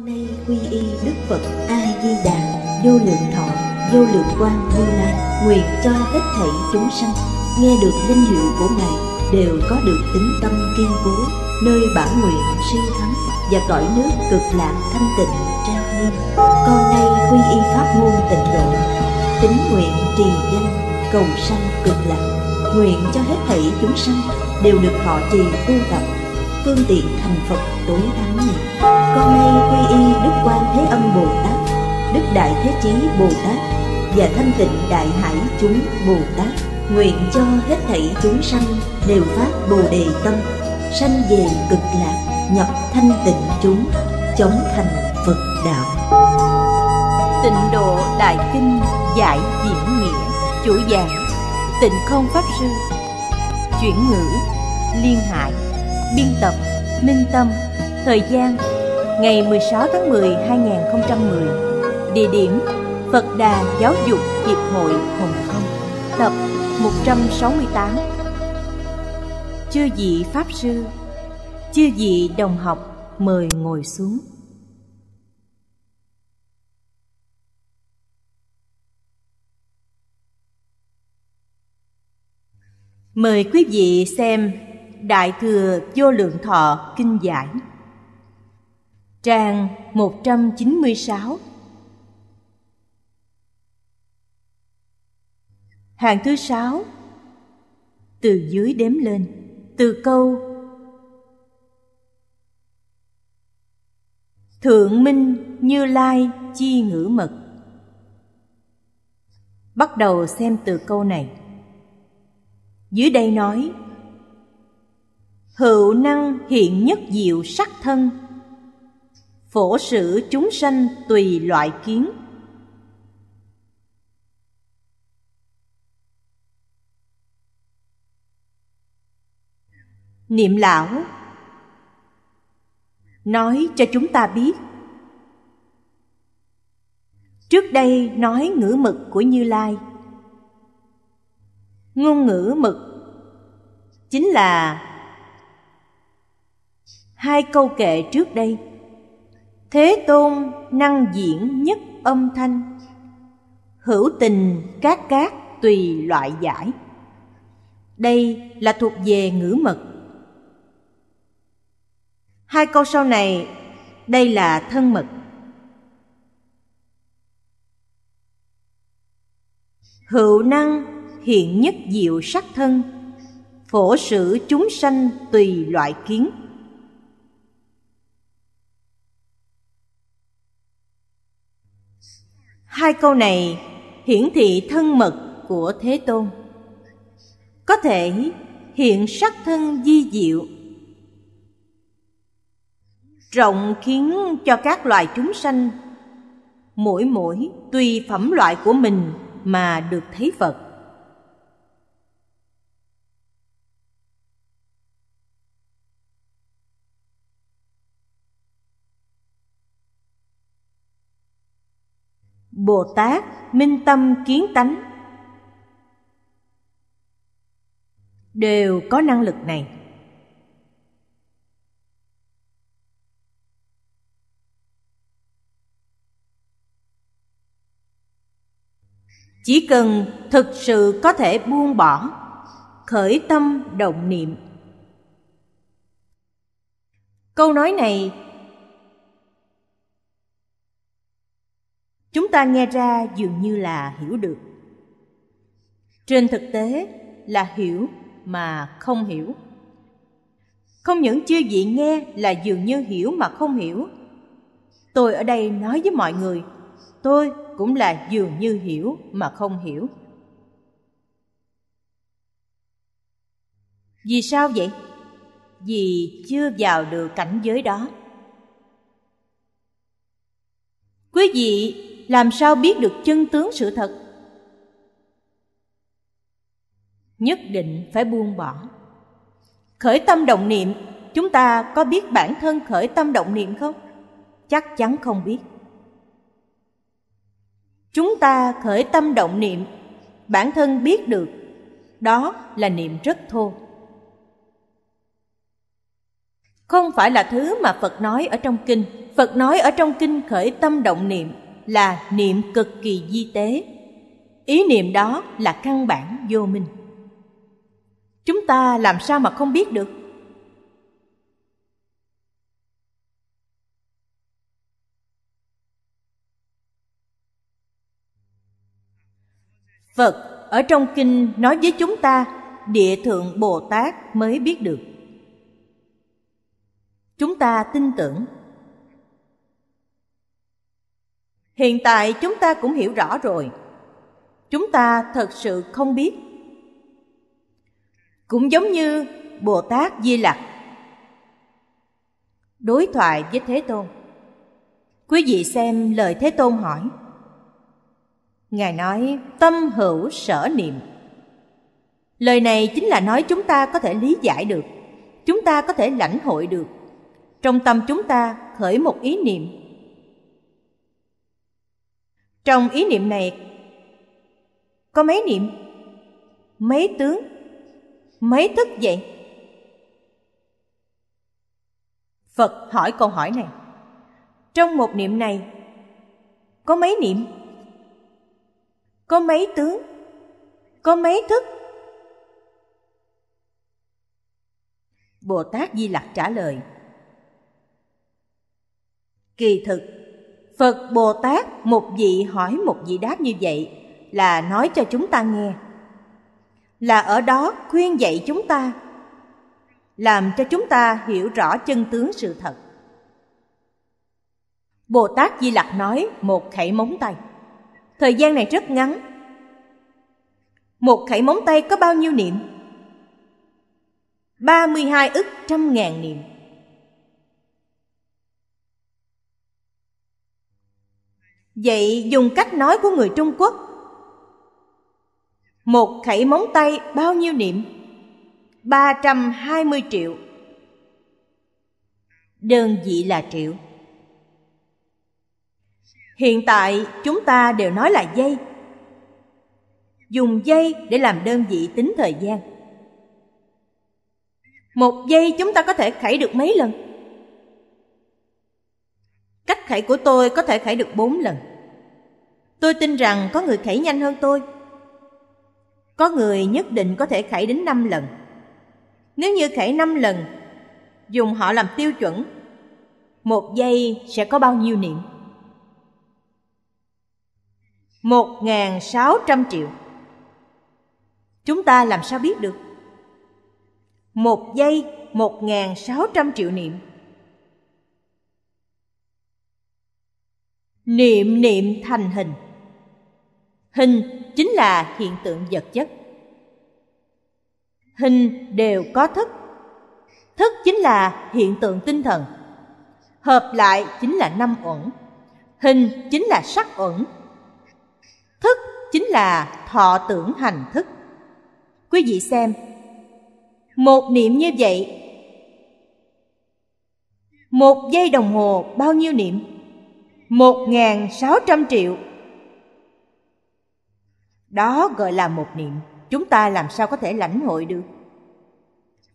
Hôm nay quy y Đức Phật A Di Đà Vô Lượng Thọ Vô Lượng Quang Như Lai, nguyện cho hết thảy chúng sanh nghe được danh hiệu của Ngài đều có được tín tâm kiên cố, nơi bản nguyện siêu thắng và cõi nước cực lạc thanh tịnh trang nghiêm. Con nay quy y pháp môn Tịnh Độ, tín nguyện trì danh cầu sanh cực lạc, nguyện cho hết thảy chúng sanh đều được thọ trì tu tập phương tiện thành Phật tối thắng này. Con nay quy y Đức Quan Thế Âm Bồ Tát, Đức Đại Thế Chí Bồ Tát và Thanh Tịnh Đại Hải Chúng Bồ Tát, nguyện cho hết thảy chúng sanh đều phát Bồ Đề tâm, sanh về cực lạc, nhập thanh tịnh chúng, chóng thành Phật đạo. Tịnh Độ Đại Kinh Giải Diễn Nghĩa. Chủ giảng Tịnh Không Pháp Sư. Chuyển ngữ Liên Hải. Biên tập Minh Tâm. Thời gian ngày 16 tháng 10 2010. Địa điểm Phật Đà Giáo dục Hiệp hội Hồng Kông. Tập 168. Chư vị Pháp Sư, chư vị đồng học, mời ngồi xuống. Mời quý vị xem Đại thừa Vô Lượng Thọ Kinh Giải, trang 196, hàng thứ 6, từ dưới đếm lên, từ câu Thượng Minh Như Lai Chi Ngữ Mật. Bắt đầu xem từ câu này. Dưới đây nói: hữu năng hiện nhất diệu sắc thân, phổ sử chúng sanh tùy loại kiến. Niệm lão nói cho chúng ta biết, trước đây nói ngữ mực của Như Lai. Ngôn ngữ mực chính là hai câu kệ trước đây. Thế Tôn năng diễn nhất âm thanh, hữu tình các tùy loại giải. Đây là thuộc về ngữ mật. Hai câu sau này, đây là thân mật. Hữu năng hiện nhất diệu sắc thân, phổ sử chúng sanh tùy loại kiến. Hai câu này hiển thị thân mật của Thế Tôn, có thể hiện sắc thân di diệu, rộng khiến cho các loài chúng sanh mỗi tùy phẩm loại của mình mà được thấy Phật. Bồ Tát minh tâm kiến tánh đều có năng lực này. Chỉ cần thực sự có thể buông bỏ, khởi tâm động niệm. Câu nói này chúng ta nghe ra dường như là hiểu được. Trên thực tế là hiểu mà không hiểu. Không những chư vị nghe là dường như hiểu mà không hiểu. Tôi ở đây nói với mọi người, tôi cũng là dường như hiểu mà không hiểu. Vì sao vậy? Vì chưa vào được cảnh giới đó. Quý vị làm sao biết được chân tướng sự thật? Nhất định phải buông bỏ. Khởi tâm động niệm, chúng ta có biết bản thân khởi tâm động niệm không? Chắc chắn không biết. Chúng ta khởi tâm động niệm, bản thân biết được, đó là niệm rất thô. không phải là thứ mà Phật nói ở trong kinh. Phật nói ở trong kinh khởi tâm động niệm là niệm cực kỳ di tế. Ý niệm đó là căn bản vô minh. Chúng ta làm sao mà không biết được? Phật ở trong kinh nói với chúng ta địa thượng Bồ Tát mới biết được. Chúng ta tin tưởng. Hiện tại chúng ta cũng hiểu rõ rồi. Chúng ta thật sự không biết. Cũng giống như Bồ Tát Di Lặc đối thoại với Thế Tôn. Quý vị xem lời Thế Tôn hỏi. Ngài nói tâm hữu sở niệm. Lời này chính là nói chúng ta có thể lý giải được, chúng ta có thể lãnh hội được. Trong tâm chúng ta khởi một ý niệm. Trong ý niệm này có mấy niệm, mấy tướng, mấy thức vậy? Phật hỏi câu hỏi này. Trong một niệm này có mấy niệm? Có mấy tướng? Có mấy thức? Bồ Tát Di Lặc trả lời. Kỳ thực, Phật Bồ Tát một vị hỏi một vị đáp như vậy là nói cho chúng ta nghe, là ở đó khuyên dạy chúng ta, làm cho chúng ta hiểu rõ chân tướng sự thật. Bồ Tát Di Lặc nói một khẩy móng tay. Thời gian này rất ngắn. Một khẩy móng tay có bao nhiêu niệm? 32 ức trăm ngàn niệm. Vậy dùng cách nói của người Trung Quốc, một khẩy móng tay bao nhiêu niệm? 320 triệu. Đơn vị là triệu. Hiện tại chúng ta đều nói là giây. Dùng giây để làm đơn vị tính thời gian. Một giây chúng ta có thể khẩy được mấy lần? Cách khẩy của tôi có thể khẩy được 4 lần. Tôi tin rằng có người khẩy nhanh hơn tôi. Có người nhất định có thể khẩy đến 5 lần. Nếu như khẩy 5 lần, dùng họ làm tiêu chuẩn, một giây sẽ có bao nhiêu niệm? 1.600 triệu. Chúng ta làm sao biết được? Một giây 1.600 triệu niệm. Niệm niệm thành hình. Hình chính là hiện tượng vật chất. Hình đều có thức. Thức chính là hiện tượng tinh thần. Hợp lại chính là 5 uẩn. Hình chính là sắc uẩn. Thức chính là thọ tưởng hành thức. Quý vị xem, một niệm như vậy, một giây đồng hồ bao nhiêu niệm? 1.600 triệu. Đó gọi là một niệm. Chúng ta làm sao có thể lãnh hội được?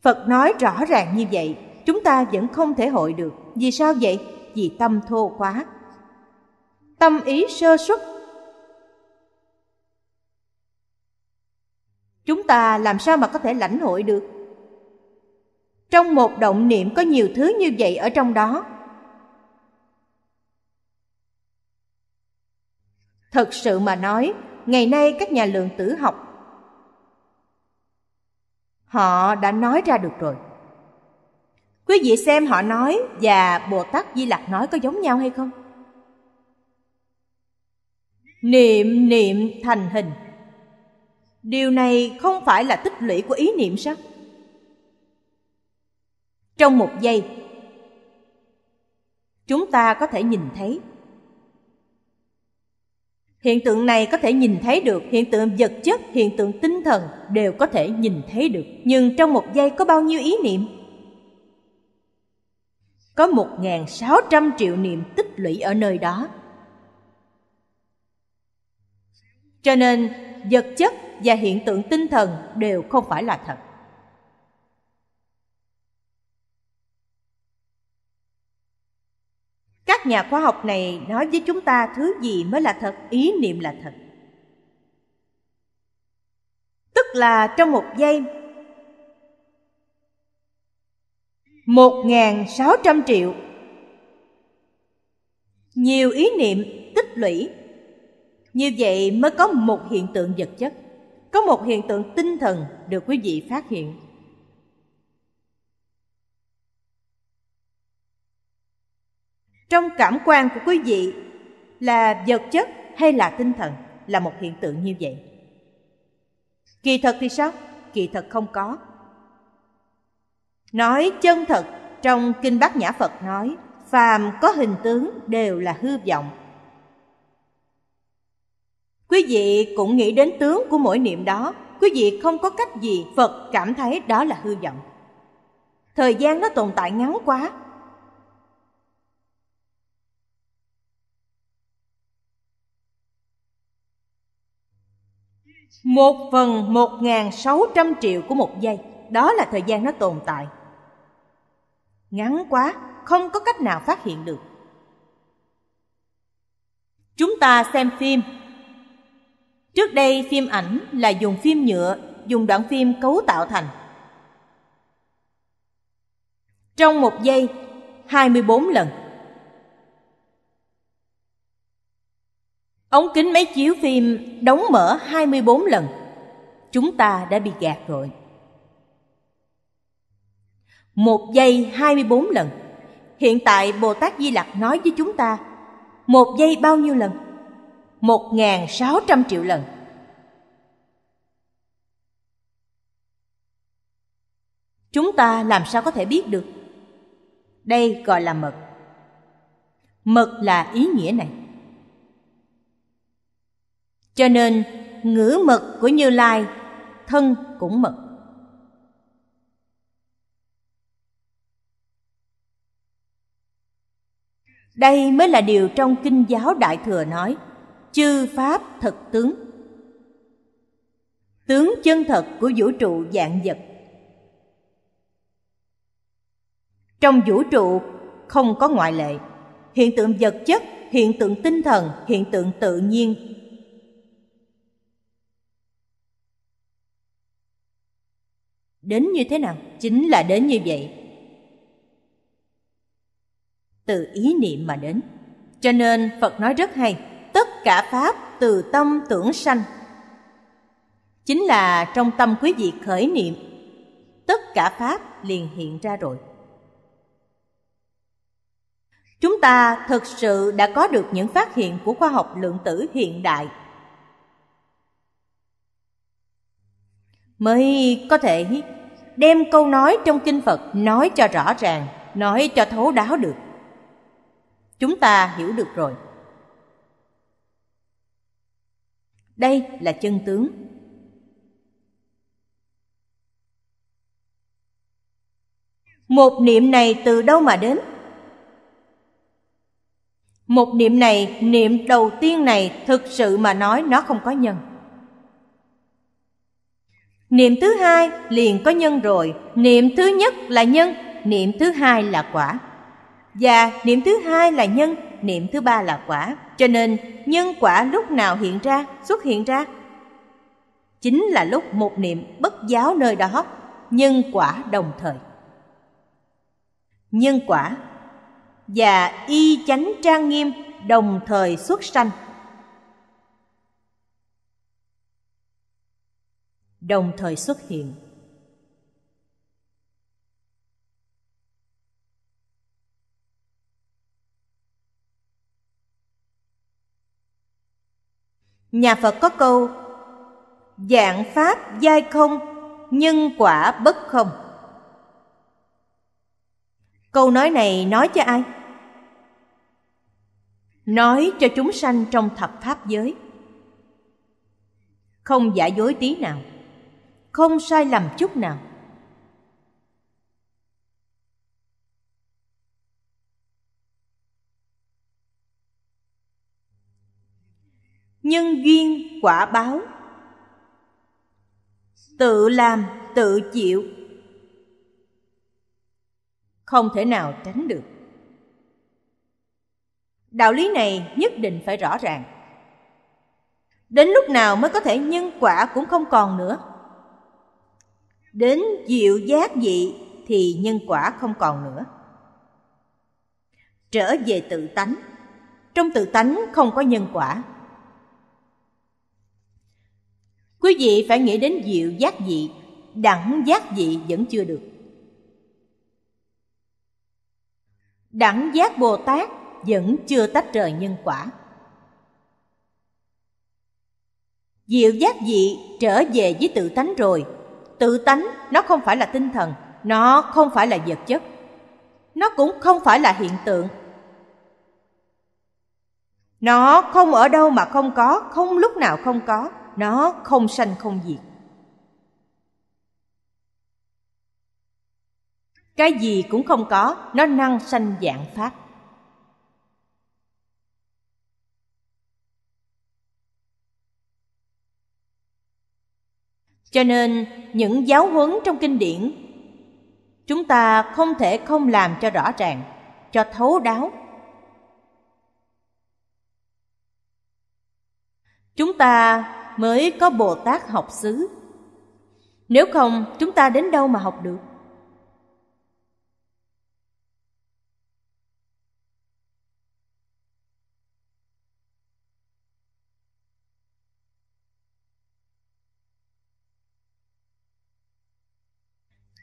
Phật nói rõ ràng như vậy, chúng ta vẫn không thể hội được. Vì sao vậy? Vì tâm thô quá, tâm ý sơ xuất. Chúng ta làm sao mà có thể lãnh hội được? Trong một động niệm có nhiều thứ như vậy ở trong đó. Thật sự mà nói, ngày nay các nhà lượng tử học, họ đã nói ra được rồi. Quý vị xem họ nói và Bồ Tát Di Lặc nói có giống nhau hay không? Niệm niệm thành hình. Điều này không phải là tích lũy của ý niệm sao? Trong một giây, chúng ta có thể nhìn thấy. Hiện tượng này có thể nhìn thấy được, hiện tượng vật chất, hiện tượng tinh thần đều có thể nhìn thấy được. Nhưng trong một giây có bao nhiêu ý niệm? Có 1.600 triệu niệm tích lũy ở nơi đó. Cho nên, vật chất và hiện tượng tinh thần đều không phải là thật. Các nhà khoa học này nói với chúng ta thứ gì mới là thật, ý niệm là thật. Tức là trong một giây, 1.600 triệu nhiều ý niệm tích lũy. Như vậy mới có một hiện tượng vật chất, có một hiện tượng tinh thần được quý vị phát hiện. Trong cảm quan của quý vị là vật chất hay là tinh thần, là một hiện tượng như vậy. Kỳ thật thì sao? Kỳ thật không có. Nói chân thật, trong Kinh Bát Nhã Phật nói phàm có hình tướng đều là hư vọng. Quý vị cũng nghĩ đến tướng của mỗi niệm đó, quý vị không có cách gì Phật cảm thấy đó là hư vọng. Thời gian nó tồn tại ngắn quá. Một phần 1.600 triệu của một giây, đó là thời gian nó tồn tại. Ngắn quá, không có cách nào phát hiện được. Chúng ta xem phim. Trước đây phim ảnh là dùng phim nhựa, dùng đoạn phim cấu tạo thành. Trong một giây, 24 lần. Ống kính máy chiếu phim đóng mở 24 lần. Chúng ta đã bị gạt rồi. Một giây 24 lần. Hiện tại Bồ Tát Di Lặc nói với chúng ta một giây bao nhiêu lần? 1.600 triệu lần. Chúng ta làm sao có thể biết được? Đây gọi là mật. Mật là ý nghĩa này. Cho nên ngữ mật của Như Lai, thân cũng mật. Đây mới là điều trong Kinh Giáo Đại Thừa nói chư pháp thật tướng. Tướng chân thật của vũ trụ vạn vật. Trong vũ trụ không có ngoại lệ. Hiện tượng vật chất, hiện tượng tinh thần, hiện tượng tự nhiên. Đến như thế nào? Chính là đến như vậy. Từ ý niệm mà đến. Cho nên Phật nói rất hay, tất cả pháp từ tâm tưởng sanh. Chính là trong tâm quý vị khởi niệm, tất cả pháp liền hiện ra rồi. Chúng ta thực sự đã có được những phát hiện của khoa học lượng tử hiện đại, mới có thể đem câu nói trong kinh Phật nói cho rõ ràng, nói cho thấu đáo được. Chúng ta hiểu được rồi. Đây là chân tướng. Một niệm này từ đâu mà đến? Một niệm này, niệm đầu tiên này, thực sự mà nói nó không có nhân. Niệm thứ hai liền có nhân rồi. Niệm thứ nhất là nhân, niệm thứ hai là quả. Và niệm thứ hai là nhân, niệm thứ ba là quả. Cho nên nhân quả lúc nào hiện ra, xuất hiện ra? Chính là lúc một niệm bất giáo nơi đó, nhân quả đồng thời. Nhân quả và y chánh trang nghiêm đồng thời xuất sanh. Đồng thời xuất hiện. Nhà Phật có câu dạng pháp giai không, nhân quả bất không. Câu nói này nói cho ai? Nói cho chúng sanh trong thập pháp giới. Không giả dối tí nào, không sai lầm chút nào. Nhân duyên quả báo, tự làm tự chịu, không thể nào tránh được. Đạo lý này nhất định phải rõ ràng. Đến lúc nào mới có thể nhân quả cũng không còn nữa? Đến diệu giác dị thì nhân quả không còn nữa. Trở về tự tánh, trong tự tánh không có nhân quả. Quý vị phải nghĩ đến diệu giác dị, đẳng giác dị vẫn chưa được. Đẳng giác Bồ Tát vẫn chưa tách rời nhân quả. Diệu giác dị trở về với tự tánh rồi. Tự tánh nó không phải là tinh thần, nó không phải là vật chất, nó cũng không phải là hiện tượng. Nó không ở đâu mà không có, không lúc nào không có. Nó không sanh không diệt. Cái gì cũng không có, nó năng sanh vạn pháp. Cho nên những giáo huấn trong kinh điển chúng ta không thể không làm cho rõ ràng, cho thấu đáo. Chúng ta mới có Bồ Tát học xứ. Nếu không, chúng ta đến đâu mà học được?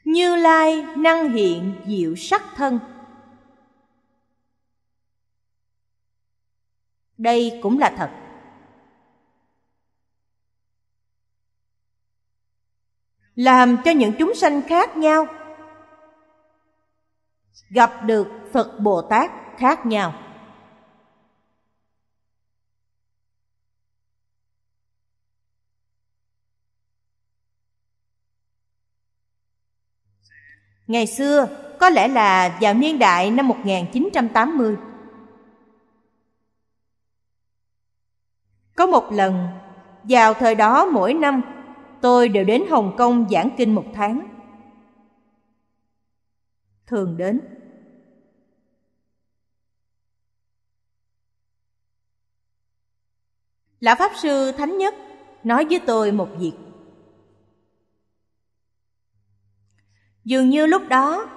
Như Lai năng hiện diệu sắc thân. Đây cũng là thật. Làm cho những chúng sanh khác nhau gặp được Phật Bồ Tát khác nhau. Ngày xưa, có lẽ là vào niên đại năm 1980, có một lần, vào thời đó mỗi năm tôi đều đến Hồng Kông giảng kinh một tháng. Thường đến. Lão Pháp Sư Thánh Nhất nói với tôi một việc. Dường như lúc đó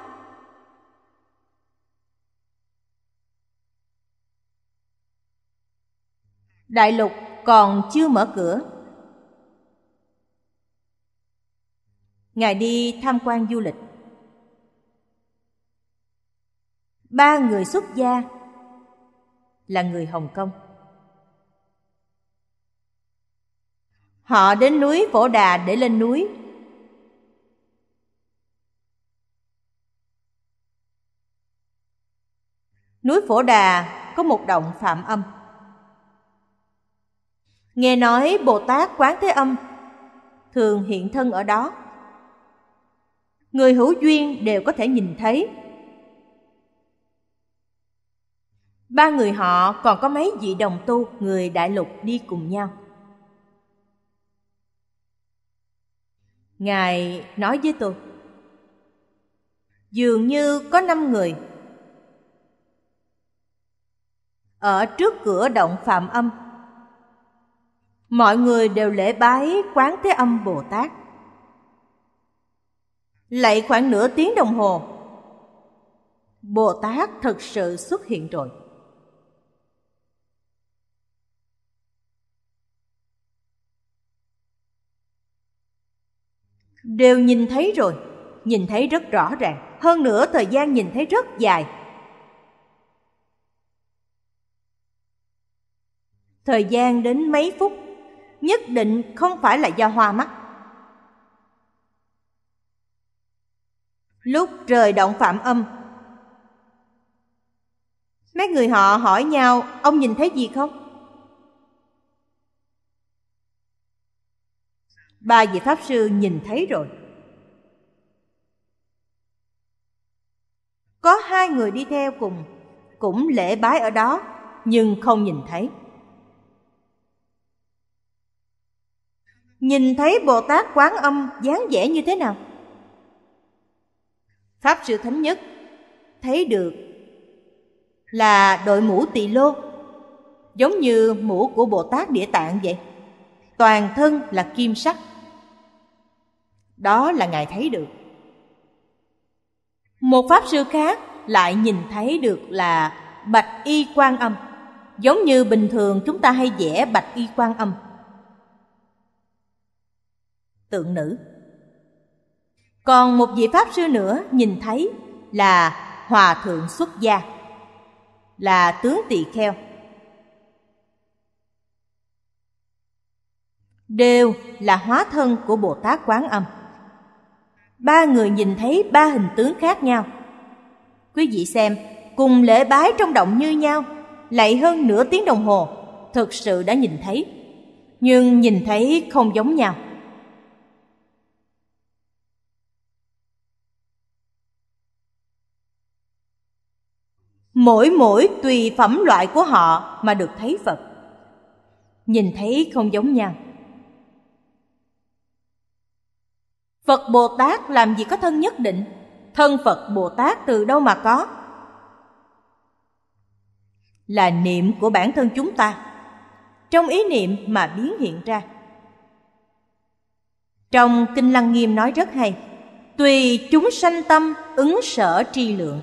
đại lục còn chưa mở cửa. Ngài đi tham quan du lịch. 3 người xuất gia là người Hồng Kông. Họ đến núi Phổ Đà để lên núi. Núi Phổ Đà có một động Phạm Âm. Nghe nói Bồ Tát Quán Thế Âm thường hiện thân ở đó. Người hữu duyên đều có thể nhìn thấy. 3 người họ còn có mấy vị đồng tu người đại lục đi cùng nhau. Ngài nói với tôi, dường như có 5 người ở trước cửa động Phạm Âm. Mọi người đều lễ bái Quán Thế Âm Bồ Tát. Lại khoảng nửa tiếng đồng hồ, Bồ Tát thật sự xuất hiện rồi. Đều nhìn thấy rồi, nhìn thấy rất rõ ràng. Hơn nữa thời gian nhìn thấy rất dài. Thời gian đến mấy phút, nhất định không phải là do hoa mắt. Lúc rời động Phạm Âm, mấy người họ hỏi nhau, ông nhìn thấy gì không? 3 vị Pháp Sư nhìn thấy rồi. Có 2 người đi theo cùng, cũng lễ bái ở đó, nhưng không nhìn thấy. Nhìn thấy Bồ Tát Quán Âm dáng vẻ như thế nào? Pháp Sư Thánh Nhất thấy được là đội mũ Tỳ Lô, giống như mũ của Bồ Tát Địa Tạng vậy, toàn thân là kim sắc. Đó là Ngài thấy được. Một Pháp Sư khác lại nhìn thấy được là Bạch Y Quan Âm, giống như bình thường chúng ta hay vẽ Bạch Y Quan Âm, tượng nữ. Còn một vị Pháp Sư nữa nhìn thấy là Hòa Thượng Xuất Gia, là tướng Tỳ Kheo. Đều là hóa thân của Bồ Tát Quán Âm. Ba người nhìn thấy ba hình tướng khác nhau. Quý vị xem, cùng lễ bái trong động như nhau, lạy hơn nửa tiếng đồng hồ, thực sự đã nhìn thấy, nhưng nhìn thấy không giống nhau. Mỗi tùy phẩm loại của họ mà được thấy Phật, nhìn thấy không giống nhau. Phật Bồ Tát làm gì có thân nhất định? Thân Phật Bồ Tát từ đâu mà có? Là niệm của bản thân chúng ta, trong ý niệm mà biến hiện ra. Trong Kinh Lăng Nghiêm nói rất hay: tùy chúng sanh tâm ứng sở tri lượng.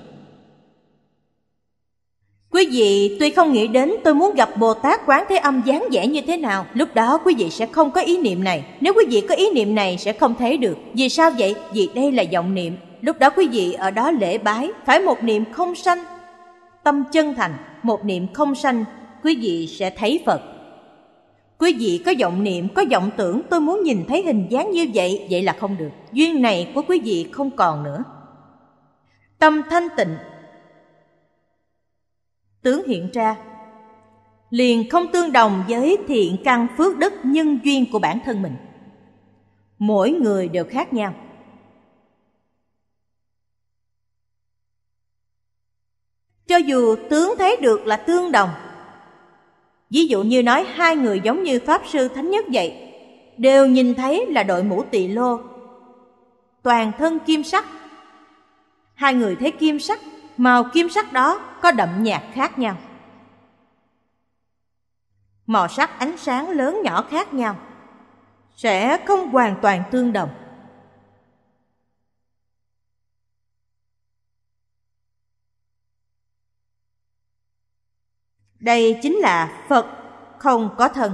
Quý vị tuy không nghĩ đến tôi muốn gặp Bồ Tát Quán Thế Âm dáng vẻ như thế nào, lúc đó quý vị sẽ không có ý niệm này. Nếu quý vị có ý niệm này sẽ không thấy được. Vì sao vậy? Vì đây là vọng niệm. Lúc đó quý vị ở đó lễ bái, phải một niệm không sanh, tâm chân thành, một niệm không sanh, quý vị sẽ thấy Phật. Quý vị có vọng niệm, có vọng tưởng tôi muốn nhìn thấy hình dáng như vậy, vậy là không được. Duyên này của quý vị không còn nữa. Tâm thanh tịnh, tướng hiện ra, liền không tương đồng với thiện căn phước đức nhân duyên của bản thân mình. Mỗi người đều khác nhau. Cho dù tướng thấy được là tương đồng, ví dụ như nói hai người giống như Pháp Sư Thánh Nhất vậy, đều nhìn thấy là đội mũ tỳ lô, toàn thân kim sắc. Hai người thấy kim sắc, màu kim sắc đó có đậm nhạt khác nhau, màu sắc ánh sáng lớn nhỏ khác nhau, sẽ không hoàn toàn tương đồng. Đây chính là Phật không có thân.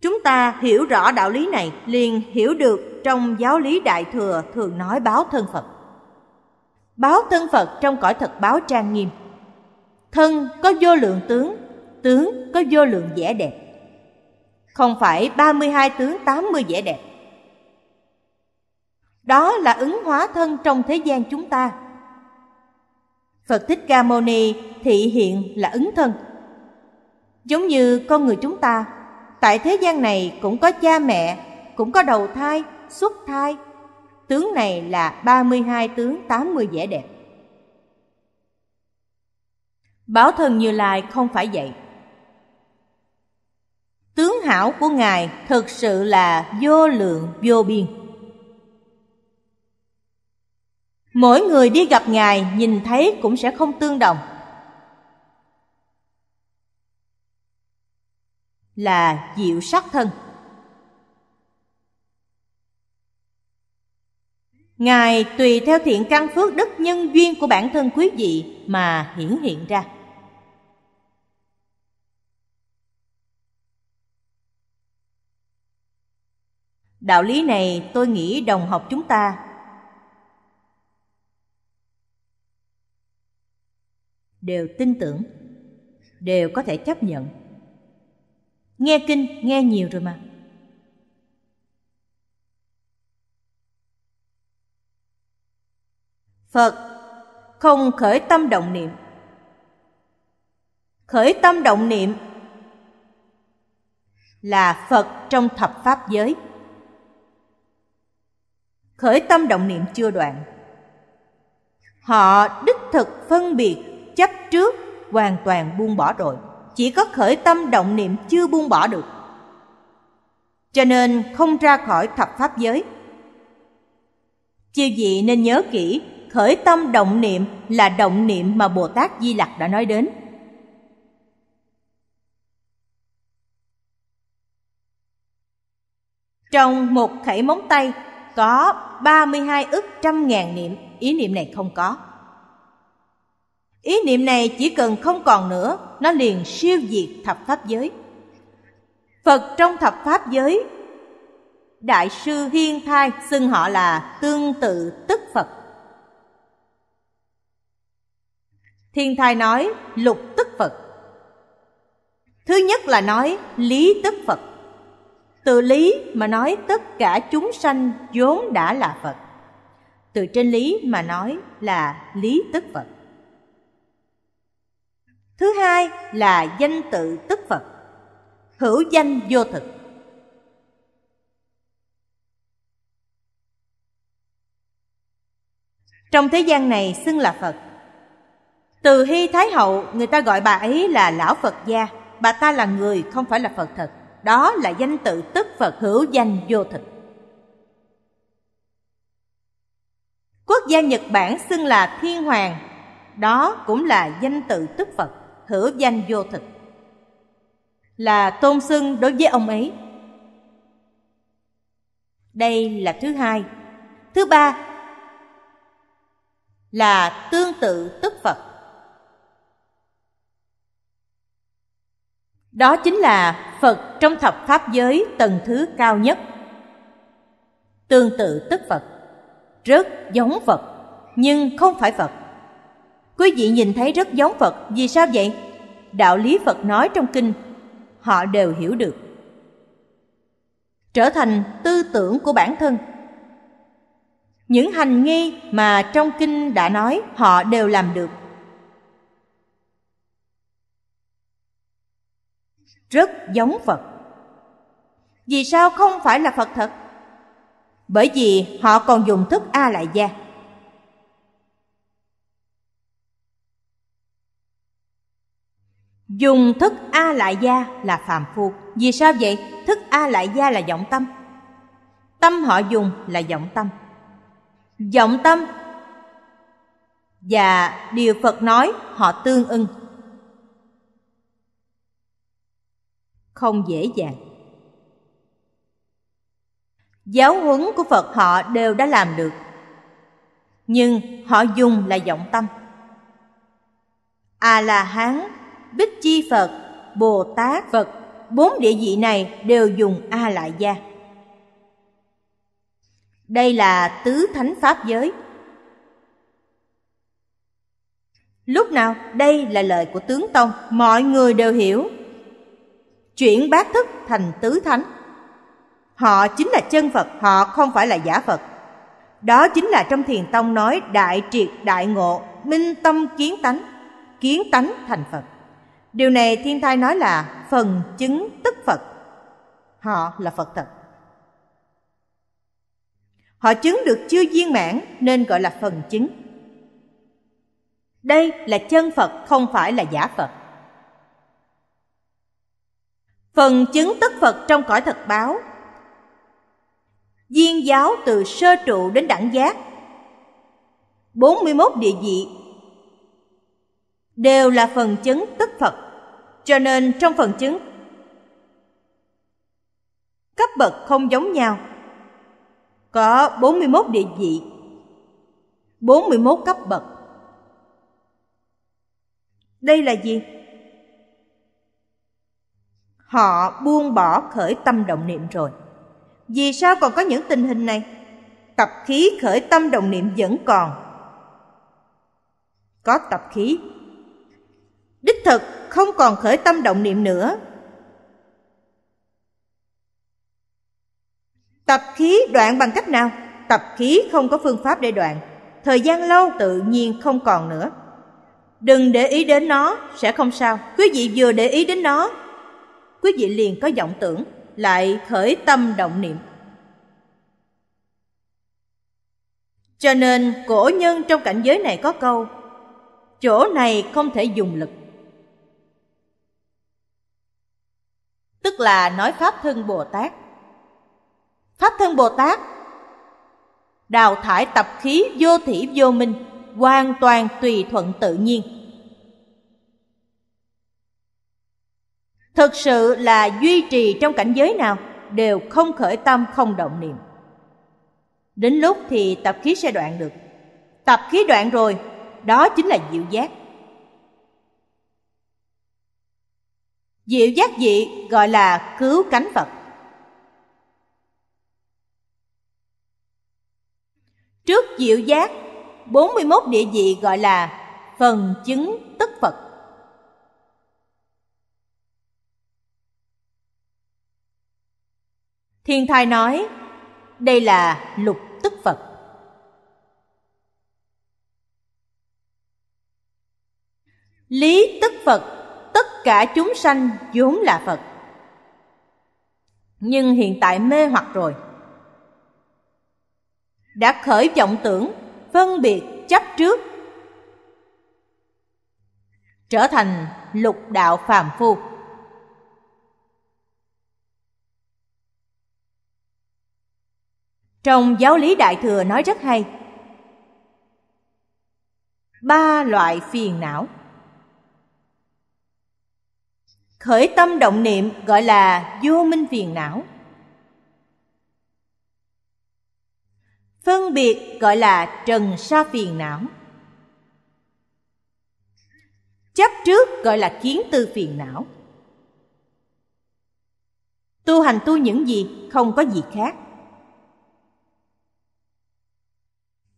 Chúng ta hiểu rõ đạo lý này liền hiểu được trong giáo lý Đại Thừa thường nói báo thân Phật. Báo thân Phật trong cõi thật báo trang nghiêm. Thân có vô lượng tướng, tướng có vô lượng vẻ đẹp. Không phải 32 tướng 80 vẻ đẹp. Đó là ứng hóa thân trong thế gian chúng ta. Phật Thích Ca Mâu Ni thị hiện là ứng thân. Giống như con người chúng ta, tại thế gian này cũng có cha mẹ, cũng có đầu thai, xuất thai. Tướng này là 32 tướng 80 vẻ đẹp. Báo thân Như Lai không phải vậy. Tướng hảo của Ngài thực sự là vô lượng vô biên. Mỗi người đi gặp Ngài nhìn thấy cũng sẽ không tương đồng. Là diệu sắc thân. Ngài tùy theo thiện căn phước đức nhân duyên của bản thân quý vị mà hiển hiện ra. Đạo lý này tôi nghĩ đồng học chúng ta đều tin tưởng, đều có thể chấp nhận. Nghe kinh, nghe nhiều rồi mà. Phật không khởi tâm động niệm. Khởi tâm động niệm là Phật trong thập pháp giới. Khởi tâm động niệm chưa đoạn. Họ đích thực phân biệt chấp trước hoàn toàn buông bỏ rồi. Chỉ có khởi tâm động niệm chưa buông bỏ được, cho nên không ra khỏi thập pháp giới. Chư vị nên nhớ kỹ, khởi tâm động niệm là động niệm mà Bồ Tát Di Lặc đã nói đến. Trong một khẩy móng tay có 32 ức trăm ngàn niệm. Ý niệm này không có. Ý niệm này chỉ cần không còn nữa, nó liền siêu diệt thập pháp giới. Phật trong thập pháp giới, Đại sư Hiên Thai xưng họ là tương tự tức Phật. Thiên Thai nói lục tức Phật. Thứ nhất là nói lý tức Phật. Từ lý mà nói tất cả chúng sanh vốn đã là Phật. Từ trên lý mà nói là lý tức Phật. Thứ hai là danh tự tức Phật, hữu danh vô thực. Trong thế gian này xưng là Phật. Từ Hy Thái Hậu, người ta gọi bà ấy là Lão Phật Gia. Bà ta là người, không phải là Phật thật. Đó là danh tự tức Phật, hữu danh vô thực. Quốc gia Nhật Bản xưng là Thiên Hoàng. Đó cũng là danh tự tức Phật, hữu danh vô thực, là tôn xưng đối với ông ấy. Đây là thứ hai. Thứ ba là tương tự tức Phật. Đó chính là Phật trong thập pháp giới tầng thứ cao nhất. Tương tự tức Phật, rất giống Phật nhưng không phải Phật. Quý vị nhìn thấy rất giống Phật, vì sao vậy? Đạo lý Phật nói trong kinh họ đều hiểu được, trở thành tư tưởng của bản thân. Những hành nghi mà trong kinh đã nói họ đều làm được. Rất giống Phật. Vì sao không phải là Phật thật? Bởi vì họ còn dùng thức A Lại Gia. Dùng thức A Lại Gia là phàm phu. Vì sao vậy? Thức A Lại Gia là vọng tâm. Tâm họ dùng là vọng tâm. Vọng tâm và điều Phật nói họ tương ưng. Không dễ dàng. Giáo huấn của Phật họ đều đã làm được, nhưng họ dùng là vọng tâm. A-la-hán, Bích Chi Phật, Bồ-Tát Phật, bốn địa vị này đều dùng A-lại gia. Đây là tứ thánh pháp giới. Lúc nào? Đây là lời của Tướng Tông, mọi người đều hiểu. Chuyển bát thức thành tứ thánh. Họ chính là chân Phật, họ không phải là giả Phật. Đó chính là trong Thiền Tông nói đại triệt đại ngộ, minh tâm kiến tánh thành Phật. Điều này Thiên Thai nói là phần chứng tức Phật. Họ là Phật thật. Họ chứng được chưa viên mãn nên gọi là phần chứng. Đây là chân Phật, không phải là giả Phật. Phần chứng tức Phật trong cõi thật báo, viên giáo từ sơ trụ đến đẳng giác, 41 địa vị đều là phần chứng tức Phật. Cho nên trong phần chứng cấp bậc không giống nhau, có 41 địa vị, 41 cấp bậc. Đây là gì? Họ buông bỏ khởi tâm động niệm rồi. Vì sao còn có những tình hình này? Tập khí khởi tâm động niệm vẫn còn. Có tập khí. Đích thực không còn khởi tâm động niệm nữa. Tập khí đoạn bằng cách nào? Tập khí không có phương pháp để đoạn. Thời gian lâu tự nhiên không còn nữa. Đừng để ý đến nó, sẽ không sao. Quý vị vừa để ý đến nó, quý vị liền có vọng tưởng, lại khởi tâm động niệm. Cho nên cổ nhân trong cảnh giới này có câu: chỗ này không thể dùng lực. Tức là nói Pháp thân Bồ Tát. Pháp thân Bồ Tát đào thải tập khí vô thỉ vô minh, hoàn toàn tùy thuận tự nhiên. Thực sự là duy trì trong cảnh giới nào đều không khởi tâm, không động niệm. Đến lúc thì tập khí sẽ đoạn được. Tập khí đoạn rồi, đó chính là diệu giác. Diệu giác dị gọi là cứu cánh Phật. Trước diệu giác, 41 địa vị gọi là phần chứng tức Phật. Thiên Thai nói, đây là lục tức Phật. Lý tức Phật, tất cả chúng sanh vốn là Phật. Nhưng hiện tại mê hoặc rồi, đã khởi vọng tưởng, phân biệt, chấp trước, trở thành lục đạo phàm phu. Trong giáo lý Đại Thừa nói rất hay, 3 loại phiền não. Khởi tâm động niệm gọi là vô minh phiền não. Phân biệt gọi là trần sa phiền não. Chấp trước gọi là kiến tư phiền não. Tu hành tu những gì? Không có gì khác.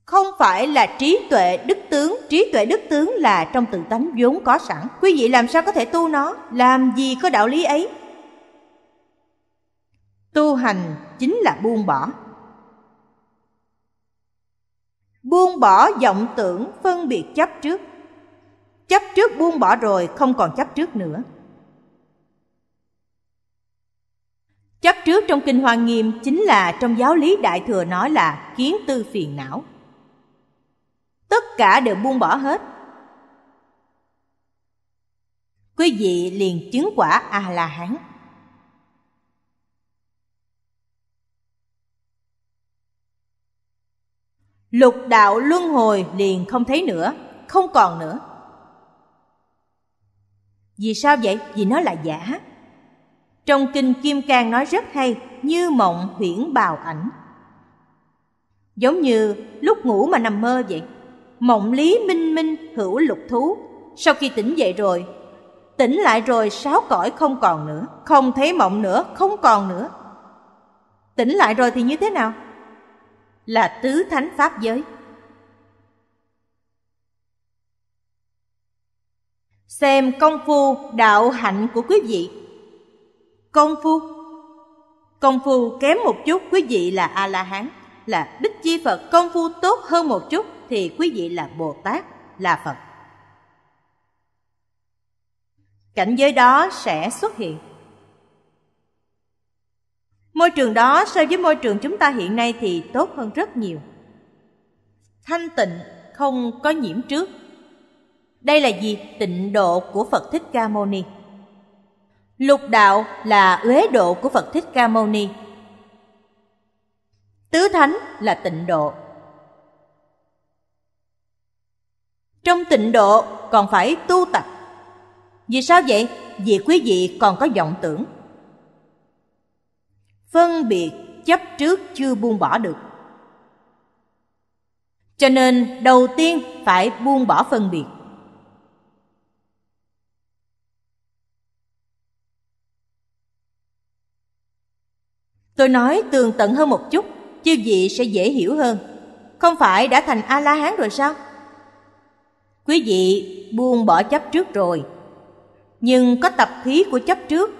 Không phải là trí tuệ đức tướng. Trí tuệ đức tướng là trong tự tánh vốn có sẵn. Quý vị làm sao có thể tu nó? Làm gì có đạo lý ấy. Tu hành chính là buông bỏ. Buông bỏ vọng tưởng, phân biệt, chấp trước. Chấp trước buông bỏ rồi, không còn chấp trước nữa. Chấp trước trong Kinh Hoa Nghiêm chính là trong giáo lý Đại Thừa nói là kiến tư phiền não. Tất cả đều buông bỏ hết. Quý vị liền chứng quả A-la-hán. Lục đạo luân hồi liền không thấy nữa, không còn nữa. Vì sao vậy? Vì nó là giả. Trong Kinh Kim Cang nói rất hay, như mộng huyễn bào ảnh. Giống như lúc ngủ mà nằm mơ vậy. Mộng lý minh minh hữu lục thú. Sau khi tỉnh dậy rồi, tỉnh lại rồi sáu cõi không còn nữa. Không thấy mộng nữa, không còn nữa. Tỉnh lại rồi thì như thế nào? Là tứ thánh pháp giới. Xem công phu đạo hạnh của quý vị. Công phu kém một chút quý vị là A-la-hán, là Bích Chi Phật. Công phu tốt hơn một chút thì quý vị là Bồ-Tát, là Phật. Cảnh giới đó sẽ xuất hiện. Môi trường đó so với môi trường chúng ta hiện nay thì tốt hơn rất nhiều. Thanh tịnh, không có nhiễm trước. Đây là gì? Tịnh độ của Phật Thích Ca Mâu Ni. Lục đạo là uế độ của Phật Thích Ca Mâu Ni. Tứ thánh là tịnh độ. Trong tịnh độ còn phải tu tập. Vì sao vậy? Vì quý vị còn có vọng tưởng. Phân biệt chấp trước chưa buông bỏ được. Cho nên đầu tiên phải buông bỏ phân biệt. Tôi nói tường tận hơn một chút, chư vị sẽ dễ hiểu hơn. Không phải đã thành A-la-hán rồi sao? Quý vị buông bỏ chấp trước rồi, nhưng có tập khí của chấp trước.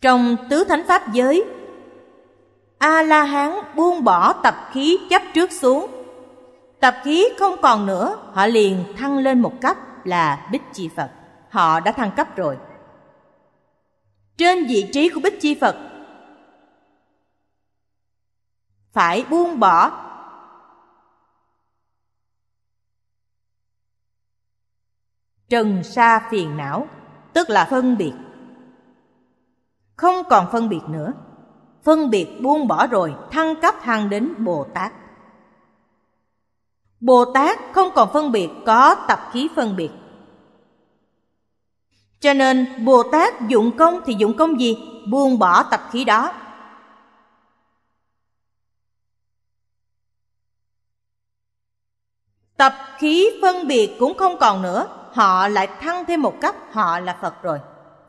Trong tứ thánh pháp giới, A-la-hán buông bỏ tập khí chấp trước xuống. Tập khí không còn nữa, họ liền thăng lên một cấp là Bích Chi Phật. Họ đã thăng cấp rồi. Trên vị trí của Bích Chi Phật phải buông bỏ trần sa phiền não, tức là phân biệt. Không còn phân biệt nữa. Phân biệt buông bỏ rồi, thăng cấp thăng đến Bồ Tát. Bồ Tát không còn phân biệt, có tập khí phân biệt. Cho nên Bồ Tát dụng công thì dụng công gì? Buông bỏ tập khí đó. Tập khí phân biệt cũng không còn nữa, họ lại thăng thêm một cấp, họ là Phật rồi.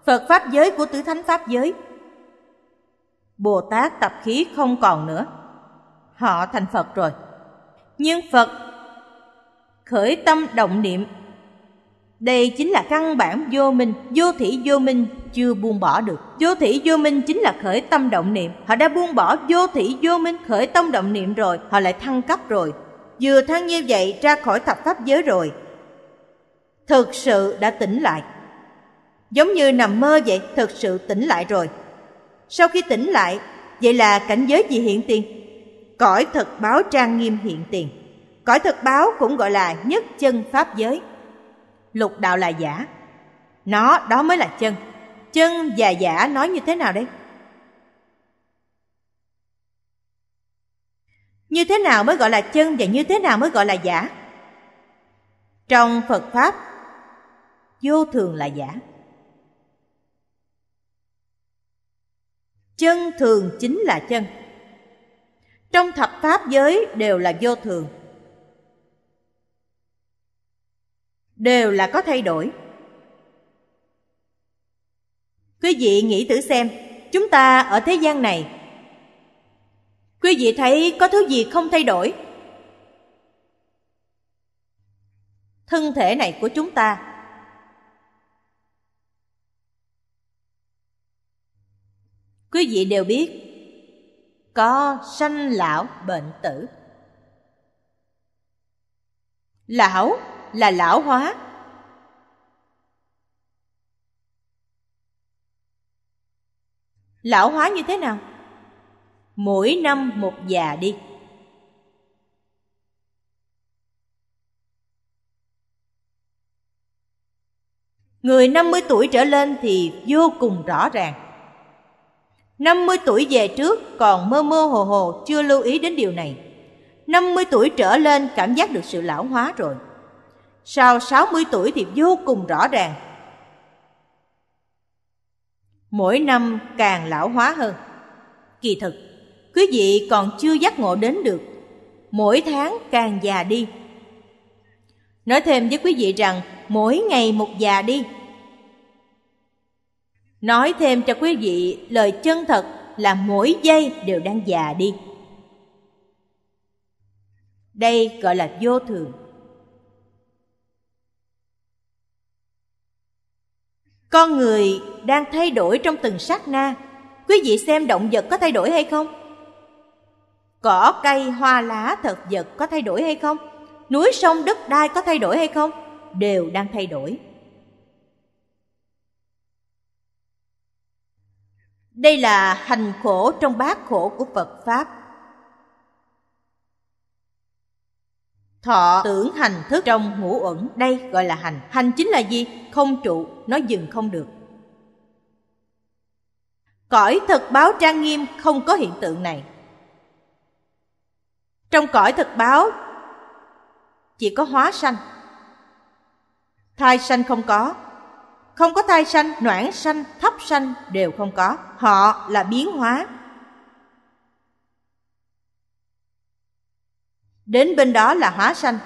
Phật Pháp giới của tứ thánh Pháp giới. Bồ Tát tập khí không còn nữa, họ thành Phật rồi. Nhưng Phật khởi tâm động niệm, đây chính là căn bản vô minh, vô thỉ vô minh chưa buông bỏ được. Vô thỉ vô minh chính là khởi tâm động niệm, họ đã buông bỏ vô thỉ vô minh, khởi tâm động niệm rồi, họ lại thăng cấp rồi. Vừa thăng như vậy ra khỏi thập pháp giới rồi, thực sự đã tỉnh lại. Giống như nằm mơ vậy, thực sự tỉnh lại rồi. Sau khi tỉnh lại, vậy là cảnh giới gì hiện tiền? Cõi thật báo trang nghiêm hiện tiền. Cõi thật báo cũng gọi là nhất chân pháp giới. Lục đạo là giả, nó đó mới là chân. Chân và giả nói như thế nào đây? Như thế nào mới gọi là chân và như thế nào mới gọi là giả? Trong Phật Pháp, vô thường là giả, chân thường chính là chân. Trong thập pháp giới đều là vô thường, đều là có thay đổi. Quý vị nghĩ thử xem, chúng ta ở thế gian này, quý vị thấy có thứ gì không thay đổi? Thân thể này của chúng ta, quý vị đều biết có sanh lão bệnh tử. Lão là lão hóa, lão hóa như thế nào? Mỗi năm một già đi. Người 50 tuổi trở lên thì vô cùng rõ ràng. 50 tuổi về trước còn mơ mơ hồ hồ, chưa lưu ý đến điều này. 50 tuổi trở lên cảm giác được sự lão hóa rồi. Sau 60 tuổi thì vô cùng rõ ràng. Mỗi năm càng lão hóa hơn. Kỳ thực, quý vị còn chưa giác ngộ đến được. Mỗi tháng càng già đi. Nói thêm với quý vị rằng mỗi ngày một già đi. Nói thêm cho quý vị lời chân thật là mỗi giây đều đang già đi. Đây gọi là vô thường. Con người đang thay đổi trong từng sát na. Quý vị xem động vật có thay đổi hay không? Cỏ cây hoa lá thực vật có thay đổi hay không? Núi sông đất đai có thay đổi hay không? Đều đang thay đổi. Đây là hành khổ trong bát khổ của Phật Pháp. Thọ tưởng hành thức trong ngũ uẩn, đây gọi là hành. Hành chính là gì? Không trụ, nó dừng không được. Cõi thực báo trang nghiêm không có hiện tượng này. Trong cõi thực báo chỉ có hóa sanh. Thai sanh không có. Không có thai sanh, noãn sanh, thấp sanh đều không có. Họ là biến hóa. Đến bên đó là hóa sanh.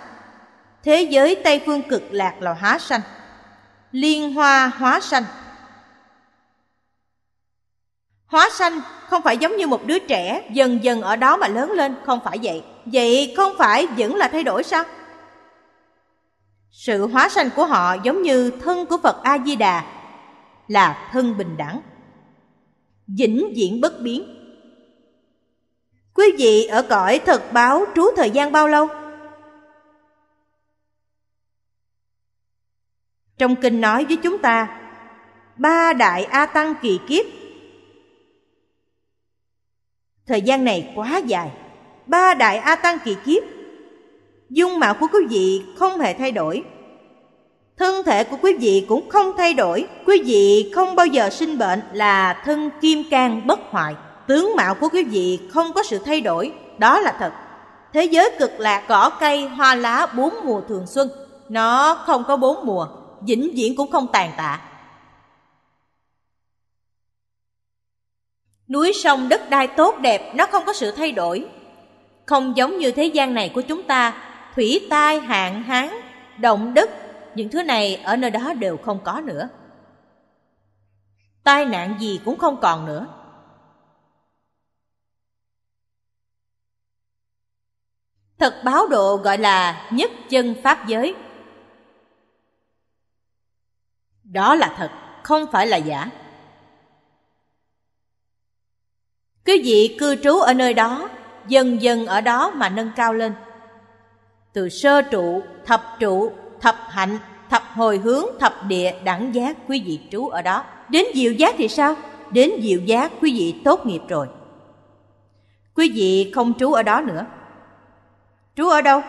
Thế giới Tây Phương Cực Lạc là hóa sanh. Liên hoa hóa sanh. Hóa sanh không phải giống như một đứa trẻ dần dần ở đó mà lớn lên, không phải vậy. Vậy không phải vẫn là thay đổi sao? Sự hóa sanh của họ giống như thân của Phật A Di Đà, là thân bình đẳng, vĩnh viễn bất biến. Quý vị ở cõi thật báo trú thời gian bao lâu? Trong kinh nói với chúng ta ba đại A Tăng kỳ kiếp. Thời gian này quá dài. Ba đại A Tăng kỳ kiếp, dung mạo của quý vị không hề thay đổi, thân thể của quý vị cũng không thay đổi, quý vị không bao giờ sinh bệnh, là thân kim cang bất hoại. Tướng mạo của quý vị không có sự thay đổi, đó là thật. Thế giới cực lạc, cỏ cây hoa lá bốn mùa thường xuân, nó không có bốn mùa, vĩnh viễn cũng không tàn tạ. Núi sông đất đai tốt đẹp, nó không có sự thay đổi. Không giống như thế gian này của chúng ta, thủy tai, hạn hán, động đất, những thứ này ở nơi đó đều không có nữa. Tai nạn gì cũng không còn nữa. Thật báo độ gọi là nhất chân pháp giới. Đó là thật, không phải là giả. Quý vị cư trú ở nơi đó, dần dần ở đó mà nâng cao lên. Từ sơ trụ, thập hạnh, thập hồi hướng, thập địa, đẳng giác quý vị trú ở đó. Đến diệu giác thì sao? Đến diệu giác quý vị tốt nghiệp rồi. Quý vị không trú ở đó nữa. Trú ở đâu?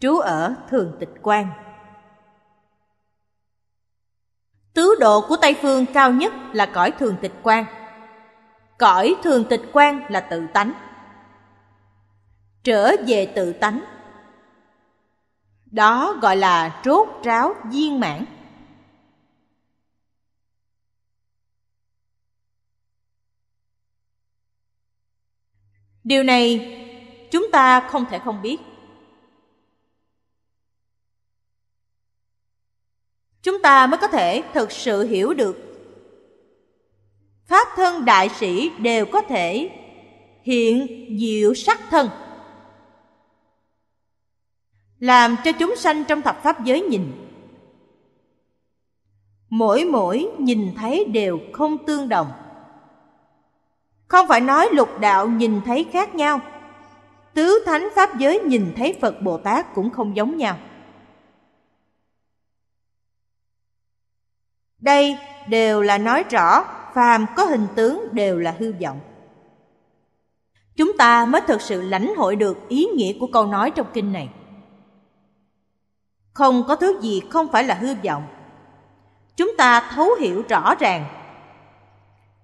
Trú ở Thường Tịch Quang. Tứ độ của Tây Phương cao nhất là cõi Thường Tịch Quang. Cõi Thường Tịch Quang là tự tánh. Trở về tự tánh, đó gọi là rốt ráo viên mãn. Điều này chúng ta không thể không biết. Chúng ta mới có thể thực sự hiểu được. Pháp thân đại sĩ đều có thể hiện diệu sắc thân, làm cho chúng sanh trong thập pháp giới nhìn. Mỗi nhìn thấy đều không tương đồng. Không phải nói lục đạo nhìn thấy khác nhau, tứ thánh pháp giới nhìn thấy Phật Bồ Tát cũng không giống nhau. Đây đều là nói rõ phàm có hình tướng đều là hư vọng. Chúng ta mới thực sự lãnh hội được ý nghĩa của câu nói trong kinh này. Không có thứ gì không phải là hư vọng. Chúng ta thấu hiểu rõ ràng.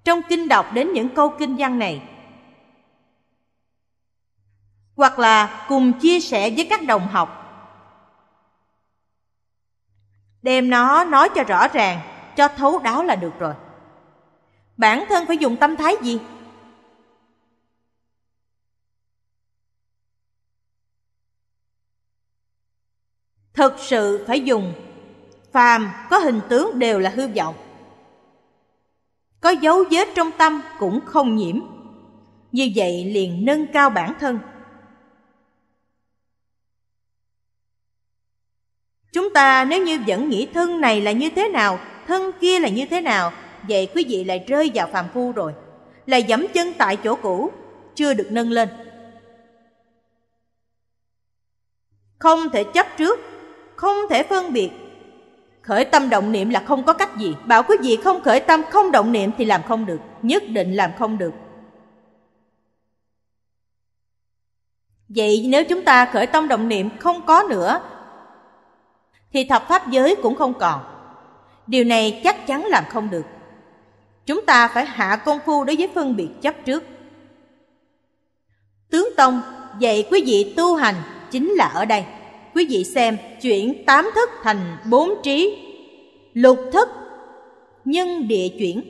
Trong kinh đọc đến những câu kinh văn này, hoặc là cùng chia sẻ với các đồng học, đem nó nói cho rõ ràng, cho thấu đáo là được rồi. Bản thân phải dùng tâm thái gì? Thực sự phải dùng phàm có hình tướng đều là hư vọng. Có dấu vết trong tâm cũng không nhiễm. Như vậy liền nâng cao bản thân. Chúng ta nếu như vẫn nghĩ thân này là như thế nào, thân kia là như thế nào, vậy quý vị lại rơi vào phàm phu rồi, lại dẫm chân tại chỗ cũ, chưa được nâng lên. Không thể chấp trước, không thể phân biệt. Khởi tâm động niệm là không có cách gì. Bảo quý vị không khởi tâm, không động niệm thì làm không được, nhất định làm không được. Vậy nếu chúng ta khởi tâm động niệm không có nữa, thì thập pháp giới cũng không còn. Điều này chắc chắn làm không được. Chúng ta phải hạ công phu đối với phân biệt chấp trước. Tướng Tông dạy quý vị tu hành chính là ở đây. Quý vị xem, chuyển 8 thức thành 4 trí, lục thức nhân địa chuyển,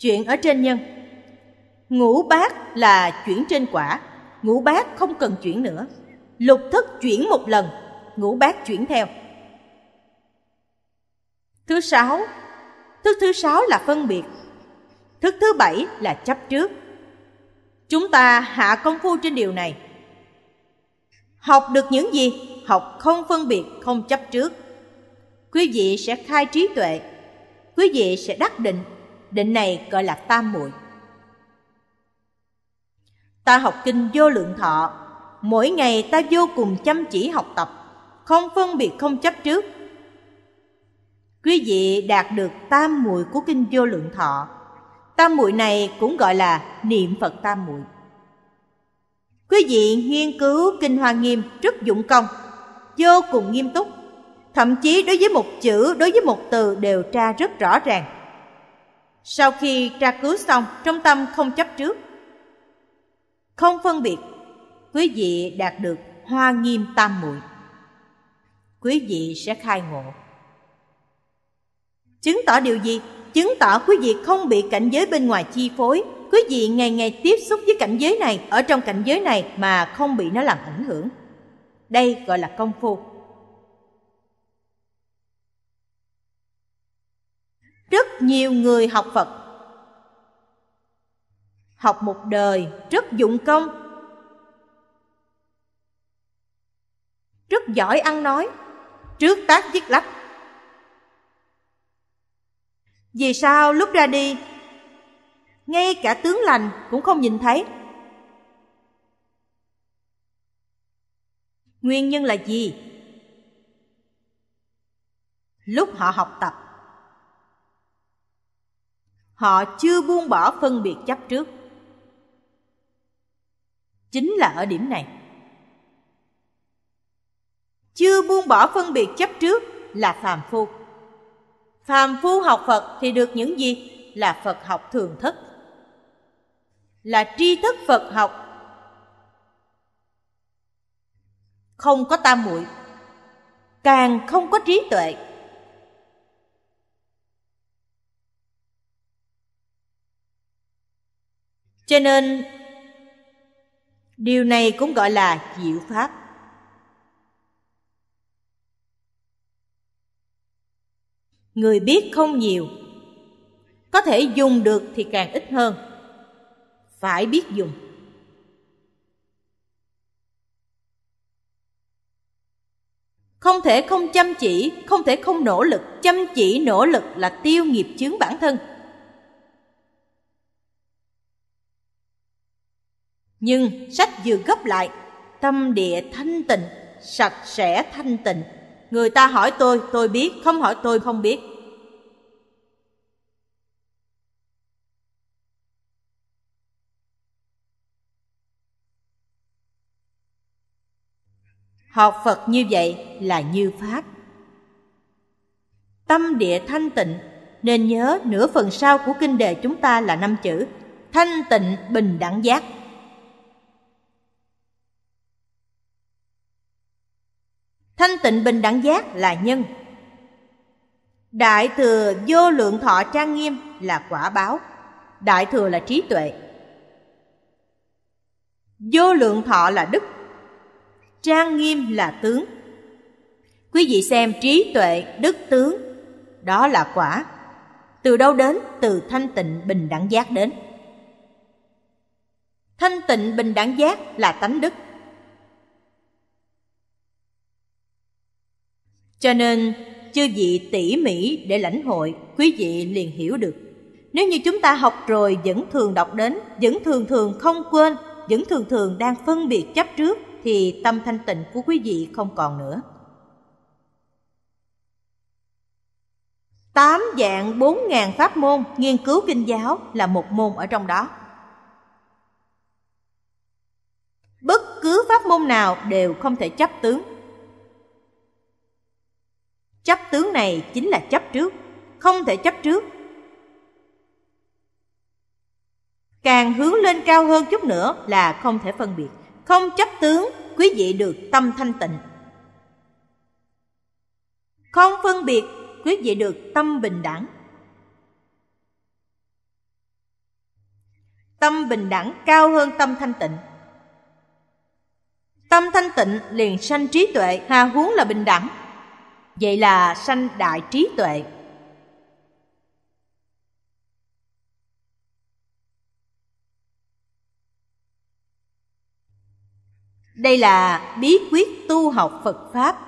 chuyển ở trên nhân. Ngũ bát là chuyển trên quả, ngũ bát không cần chuyển nữa. Lục thức chuyển một lần, ngũ bát chuyển theo. Thứ 6, thức thứ 6 là phân biệt, thức thứ 7 là chấp trước. Chúng ta hạ công phu trên điều này. Học được những gì? Học không phân biệt, không chấp trước. Quý vị sẽ khai trí tuệ, quý vị sẽ đắc định. Định này gọi là tam muội. Ta học kinh Vô Lượng Thọ, mỗi ngày ta vô cùng chăm chỉ học tập, không phân biệt, không chấp trước. Quý vị đạt được tam muội của kinh Vô Lượng Thọ. Tam muội này cũng gọi là niệm Phật tam muội. Quý vị nghiên cứu kinh Hoa Nghiêm rất dụng công, vô cùng nghiêm túc, thậm chí đối với một chữ, đối với một từ đều tra rất rõ ràng. Sau khi tra cứu xong, trong tâm không chấp trước, không phân biệt, quý vị đạt được Hoa Nghiêm tam muội. Quý vị sẽ khai ngộ. Chứng tỏ điều gì? chứng tỏ quý vị không bị cảnh giới bên ngoài chi phối. Quý vị ngày ngày tiếp xúc với cảnh giới này, ở trong cảnh giới này mà không bị nó làm ảnh hưởng. Đây gọi là công phu. Rất nhiều người học Phật, học một đời rất dụng công, rất giỏi ăn nói, trước tác viết lách. Vì sao lúc ra đi, ngay cả tướng lành cũng không nhìn thấy? Nguyên nhân là gì? Lúc họ học tập, họ chưa buông bỏ phân biệt chấp trước. Chính là ở điểm này. Chưa buông bỏ phân biệt chấp trước là phàm phu. Phàm phu học Phật thì được những gì? Là Phật học thường thức, là tri thức Phật học, không có tam muội, càng không có trí tuệ. Cho nên điều này cũng gọi là diệu pháp. Người biết không nhiều, có thể dùng được thì càng ít hơn. Phải biết dùng. Không thể không chăm chỉ, không thể không nỗ lực. Chăm chỉ nỗ lực là tiêu nghiệp chướng bản thân. Nhưng sách vừa gấp lại, tâm địa thanh tịnh, sạch sẽ thanh tịnh. Người ta hỏi tôi biết, không hỏi tôi không biết. Học Phật như vậy là như pháp. Tâm địa thanh tịnh. Nên nhớ nửa phần sau của kinh đề chúng ta là 5 chữ: thanh tịnh bình đẳng giác. Thanh tịnh bình đẳng giác là nhân. Đại thừa vô lượng thọ trang nghiêm là quả báo. Đại thừa là trí tuệ, vô lượng thọ là đức, trang nghiêm là tướng. Quý vị xem, trí tuệ, đức, tướng, đó là quả. Từ đâu đến? Từ thanh tịnh bình đẳng giác đến. Thanh tịnh bình đẳng giác là tánh đức. Cho nên chư vị tỉ mỉ để lãnh hội, quý vị liền hiểu được. Nếu như chúng ta học rồi vẫn thường đọc đến, vẫn thường thường không quên, vẫn thường thường đang phân biệt chấp trước, thì tâm thanh tịnh của quý vị không còn nữa. 8 dạng 4.000 pháp môn, nghiên cứu kinh giáo là một môn ở trong đó. Bất cứ pháp môn nào đều không thể chấp tướng. Chấp tướng này chính là chấp trước, không thể chấp trước. Càng hướng lên cao hơn chút nữa là không thể phân biệt. Không chấp tướng, quý vị được tâm thanh tịnh. Không phân biệt, quý vị được tâm bình đẳng. Tâm bình đẳng cao hơn tâm thanh tịnh. Tâm thanh tịnh liền sanh trí tuệ, hà huống là bình đẳng. Vậy là sanh đại trí tuệ. Đây là bí quyết tu học Phật Pháp.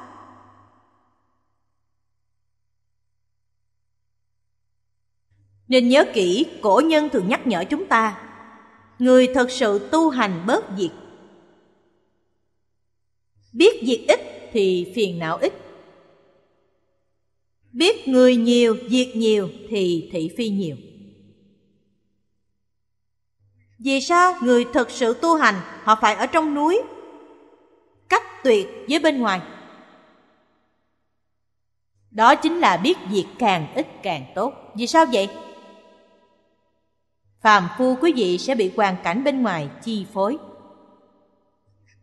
Nên nhớ kỹ, cổ nhân thường nhắc nhở chúng ta: người thật sự tu hành bớt việc. Biết việc ít thì phiền não ít. Biết người nhiều, việc nhiều thì thị phi nhiều. Vì sao người thật sự tu hành, họ phải ở trong núi, cách tuyệt với bên ngoài? Đó chính là biết việc càng ít càng tốt. Vì sao vậy? Phàm phu quý vị sẽ bị hoàn cảnh bên ngoài chi phối.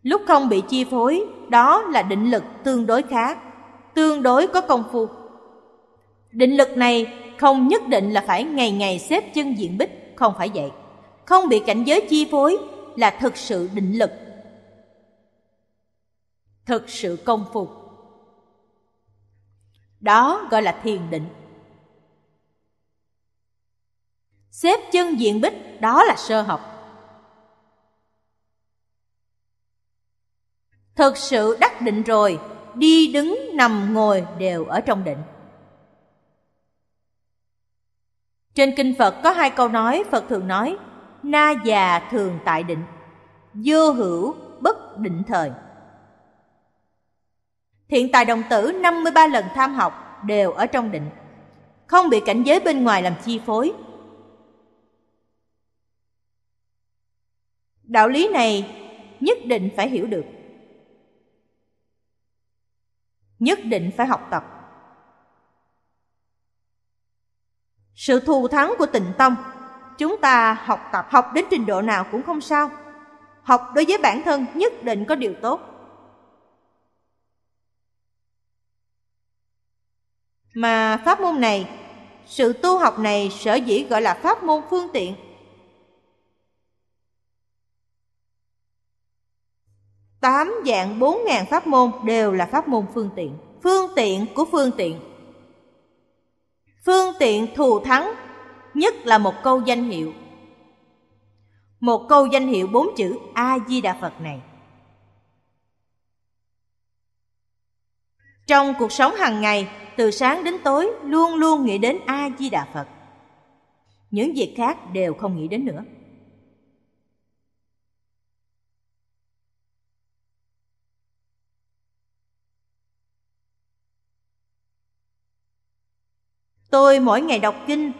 Lúc không bị chi phối, đó là định lực tương đối khá, tương đối có công phu. Định lực này Không nhất định là phải ngày ngày xếp chân diện bích, không phải vậy. Không bị cảnh giới chi phối là thực sự định lực, thực sự công phu. Đó gọi là thiền định. Xếp chân diện bích đó là sơ học. Thực sự đắc định rồi, đi đứng nằm ngồi đều ở trong định. Trên kinh Phật có hai câu nói Phật thường nói: na già thường tại định, vô hữu bất định thời. Thiện tài đồng tử 53 lần tham học đều ở trong định, không bị cảnh giới bên ngoài làm chi phối. Đạo lý này nhất định phải hiểu được, nhất định phải học tập. Sự thù thắng của Tịnh Tông, chúng ta học tập, học đến trình độ nào cũng không sao. Học đối với bản thân nhất định có điều tốt. Mà pháp môn này, sự tu học này sở dĩ gọi là pháp môn phương tiện, tám dạng 4.000 pháp môn đều là pháp môn phương tiện. Phương tiện của phương tiện, phương tiện thù thắng nhất là một câu danh hiệu, một câu danh hiệu 4 chữ A Di Đà Phật này. Trong cuộc sống hàng ngày, từ sáng đến tối luôn luôn nghĩ đến A Di Đà Phật, những việc khác đều không nghĩ đến nữa. Tôi mỗi ngày đọc kinh,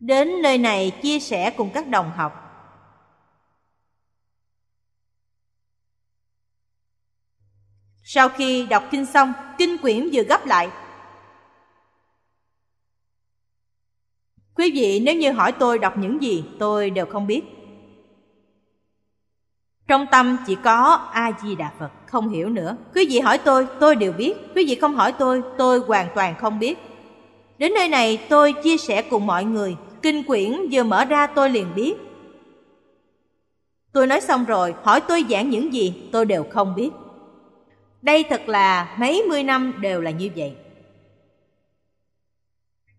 đến nơi này chia sẻ cùng các đồng học. Sau khi đọc kinh xong, kinh quyển vừa gấp lại. Quý vị nếu như hỏi tôi đọc những gì, tôi đều không biết. Trong tâm chỉ có A Di Đà Phật, không hiểu nữa. Quý vị hỏi tôi đều biết. Quý vị không hỏi tôi hoàn toàn không biết. Đến nơi này tôi chia sẻ cùng mọi người, kinh quyển vừa mở ra tôi liền biết. Tôi nói xong rồi, hỏi tôi giảng những gì, tôi đều không biết. Đây thật là mấy mươi năm đều là như vậy.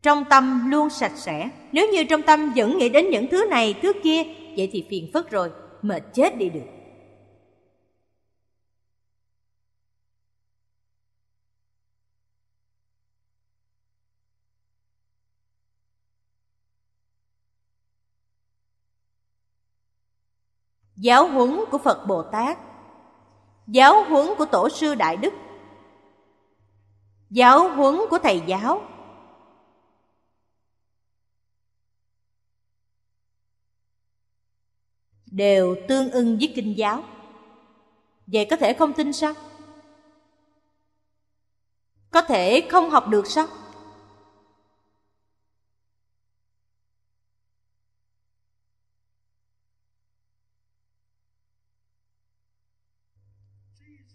Trong tâm luôn sạch sẽ. Nếu như trong tâm vẫn nghĩ đến những thứ này, thứ kia, vậy thì phiền phức rồi, mệt chết đi được. Giáo huấn của Phật Bồ Tát, giáo huấn của Tổ sư Đại Đức, giáo huấn của Thầy giáo, đều tương ưng với kinh giáo. Vậy có thể không tin sao? Có thể không học được sao?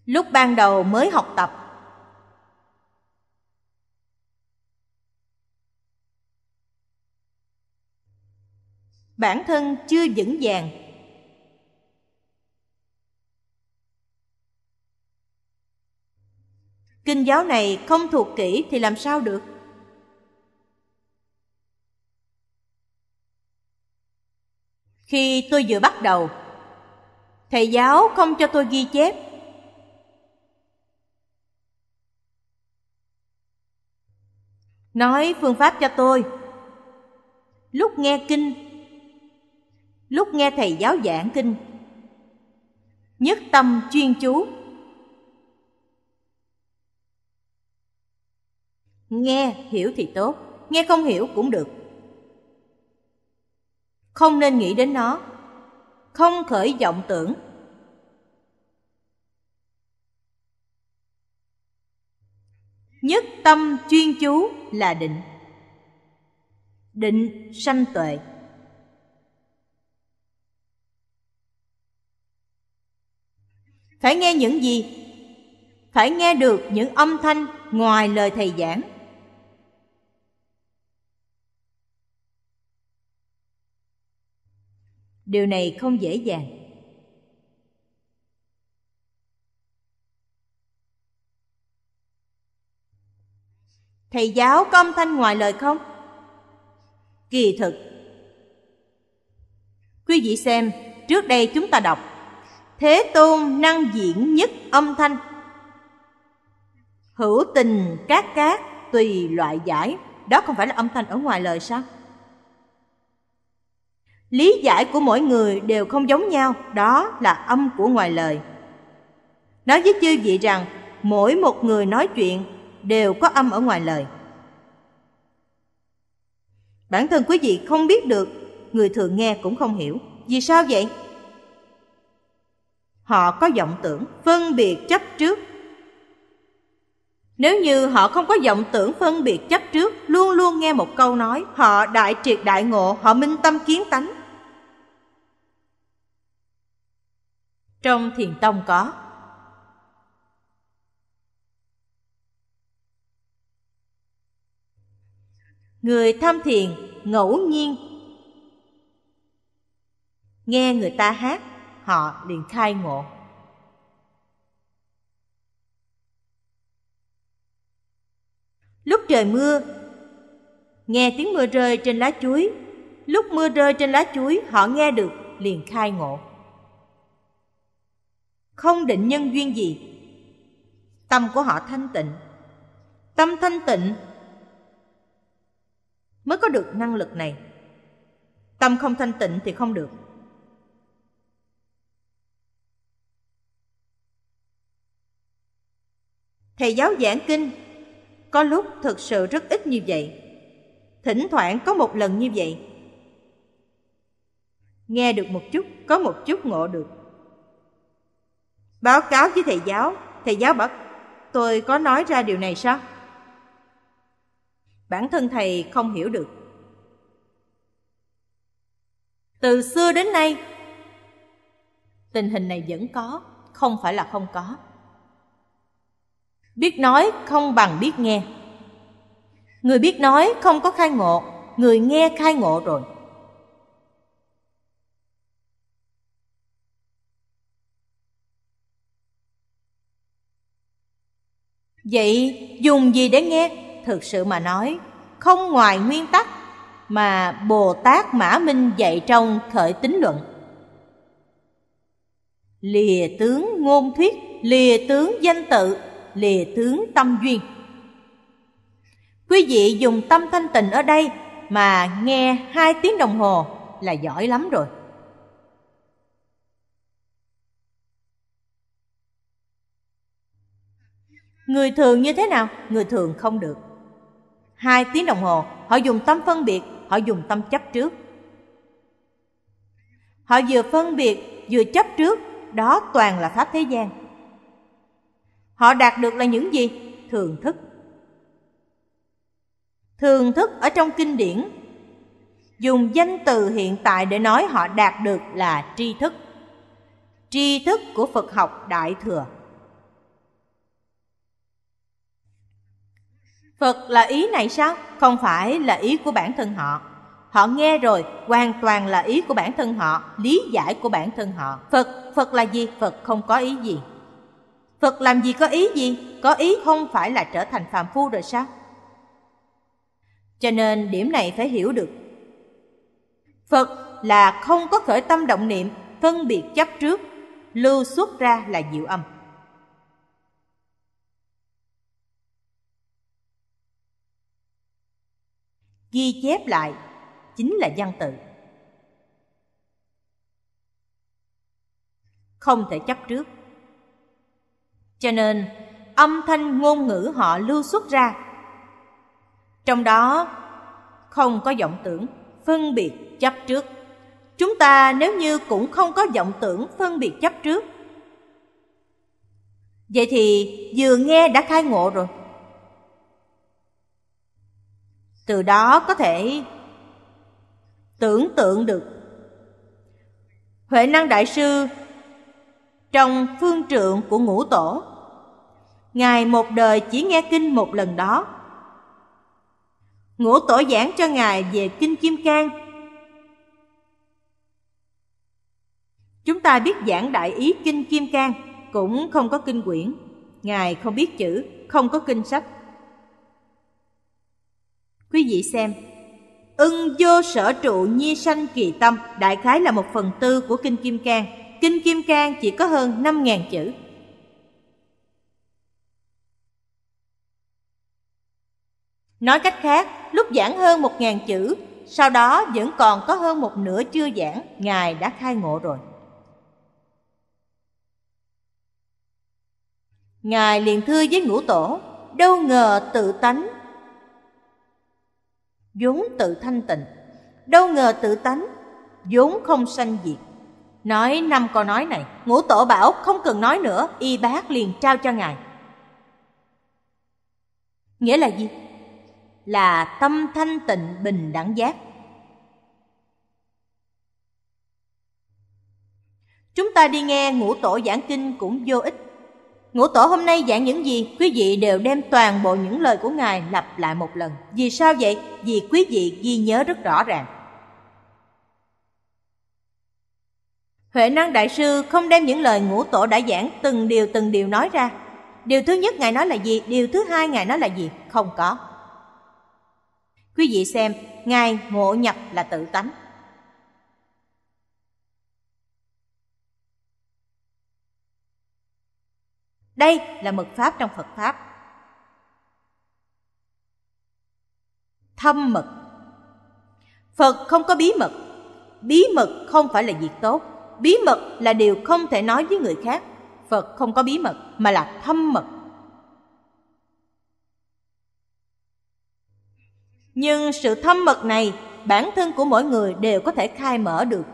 Lúc ban đầu mới học tập, bản thân chưa vững vàng, kinh giáo này không thuộc kỹ thì làm sao được? Khi tôi vừa bắt đầu, thầy giáo không cho tôi ghi chép. Nói phương pháp cho tôi. Lúc nghe kinh, lúc nghe thầy giáo giảng kinh, nhất tâm chuyên chú. Nghe hiểu thì tốt, nghe không hiểu cũng được. Không nên nghĩ đến nó, không khởi vọng tưởng. Nhất tâm chuyên chú là định. Định sanh tuệ. Phải nghe những gì? Phải nghe được những âm thanh ngoài lời thầy giảng. Điều này không dễ dàng. Thầy giáo có âm thanh ngoài lời không? Kỳ thực, quý vị xem, trước đây chúng ta đọc Thế Tôn năng diễn nhất âm thanh, hữu tình các tùy loại giải. Đó không phải là âm thanh ở ngoài lời sao? Lý giải của mỗi người đều không giống nhau. Đó là âm của ngoài lời. Nói với chư vị rằng mỗi một người nói chuyện đều có âm ở ngoài lời. Bản thân quý vị không biết được, người thường nghe cũng không hiểu. Vì sao vậy? Họ có vọng tưởng, phân biệt chấp trước. Nếu như họ không có vọng tưởng, phân biệt chấp trước, luôn luôn nghe một câu nói, họ đại triệt đại ngộ, họ minh tâm kiến tánh. Trong thiền tông có. Người tham thiền ngẫu nhiên nghe người ta hát, họ liền khai ngộ. Lúc trời mưa, nghe tiếng mưa rơi trên lá chuối. Lúc mưa rơi trên lá chuối, họ nghe được liền khai ngộ. Không định nhân duyên gì, tâm của họ thanh tịnh. Tâm thanh tịnh mới có được năng lực này. Tâm không thanh tịnh thì không được. Thầy giáo giảng kinh có lúc thực sự rất ít như vậy, thỉnh thoảng có một lần như vậy. Nghe được một chút, có một chút ngộ được. Báo cáo với thầy giáo, thầy giáo bảo tôi có nói ra điều này sao? Bản thân thầy không hiểu được. Từ xưa đến nay, tình hình này vẫn có, không phải là không có. Biết nói không bằng biết nghe. Người biết nói không có khai ngộ, người nghe khai ngộ rồi. Vậy dùng gì để nghe? Thực sự mà nói, không ngoài nguyên tắc mà Bồ Tát Mã Minh dạy trong Khởi Tín Luận. Lìa tướng ngôn thuyết, lìa tướng danh tự, lìa tướng tâm duyên. Quý vị dùng tâm thanh tịnh ở đây mà nghe 2 tiếng đồng hồ là giỏi lắm rồi. Người thường như thế nào? Người thường không được. 2 tiếng đồng hồ, họ dùng tâm phân biệt, họ dùng tâm chấp trước. Họ vừa phân biệt, vừa chấp trước, đó toàn là pháp thế gian. Họ đạt được là những gì? Thường thức. Thường thức ở trong kinh điển, dùng danh từ hiện tại để nói họ đạt được là tri thức. Tri thức của Phật học Đại Thừa. Phật là ý này sao? Không phải là ý của bản thân họ. Họ nghe rồi, hoàn toàn là ý của bản thân họ, lý giải của bản thân họ. Phật là gì? Phật không có ý gì. Phật làm gì có ý gì? Có ý không phải là trở thành phàm phu rồi sao? Cho nên điểm này phải hiểu được. Phật là không có khởi tâm động niệm, phân biệt chấp trước, lưu xuất ra là diệu âm. Ghi chép lại chính là văn tự. Không thể chấp trước. Cho nên âm thanh ngôn ngữ họ lưu xuất ra, trong đó không có vọng tưởng, phân biệt, chấp trước. Chúng ta nếu như cũng không có vọng tưởng, phân biệt, chấp trước, vậy thì vừa nghe đã khai ngộ rồi. Từ đó có thể tưởng tượng được. Huệ Năng Đại Sư trong Phương Trượng của Ngũ Tổ, Ngài một đời chỉ nghe kinh một lần đó. Ngũ Tổ giảng cho Ngài về Kinh Kim Cang. Chúng ta biết giảng đại ý Kinh Kim Cang cũng không có kinh quyển, Ngài không biết chữ, không có kinh sách. Quý vị xem, ưng vô sở trụ nhi sanh kỳ tâm, đại khái là 1/4 của Kinh Kim Cang. Kinh Kim Cang chỉ có hơn 5.000 chữ. Nói cách khác, lúc giảng hơn 1.000 chữ, sau đó vẫn còn có hơn một nửa chưa giảng, Ngài đã khai ngộ rồi. Ngài liền thưa với Ngũ Tổ, đâu ngờ tự tánh vốn tự thanh tịnh, đâu ngờ tự tánh vốn không sanh diệt. Nói 5 câu nói này, Ngũ Tổ bảo không cần nói nữa, y bác liền trao cho Ngài. Nghĩa là gì? Là tâm thanh tịnh bình đẳng giác. Chúng ta đi nghe Ngũ Tổ giảng kinh cũng vô ích. Ngũ Tổ hôm nay giảng những gì, quý vị đều đem toàn bộ những lời của Ngài lặp lại một lần. Vì sao vậy? Vì quý vị ghi nhớ rất rõ ràng. Huệ Năng Đại Sư không đem những lời Ngũ Tổ đã giảng từng điều nói ra. Điều thứ nhất Ngài nói là gì? Điều thứ hai Ngài nói là gì? Không có. Quý vị xem, Ngài ngộ nhập là tự tánh. Đây là mật pháp trong Phật Pháp. Thâm mật. Phật không có bí mật. Bí mật không phải là việc tốt. Bí mật là điều không thể nói với người khác. Phật không có bí mật mà là thâm mật. Nhưng sự thâm mật này bản thân của mỗi người đều có thể khai mở được.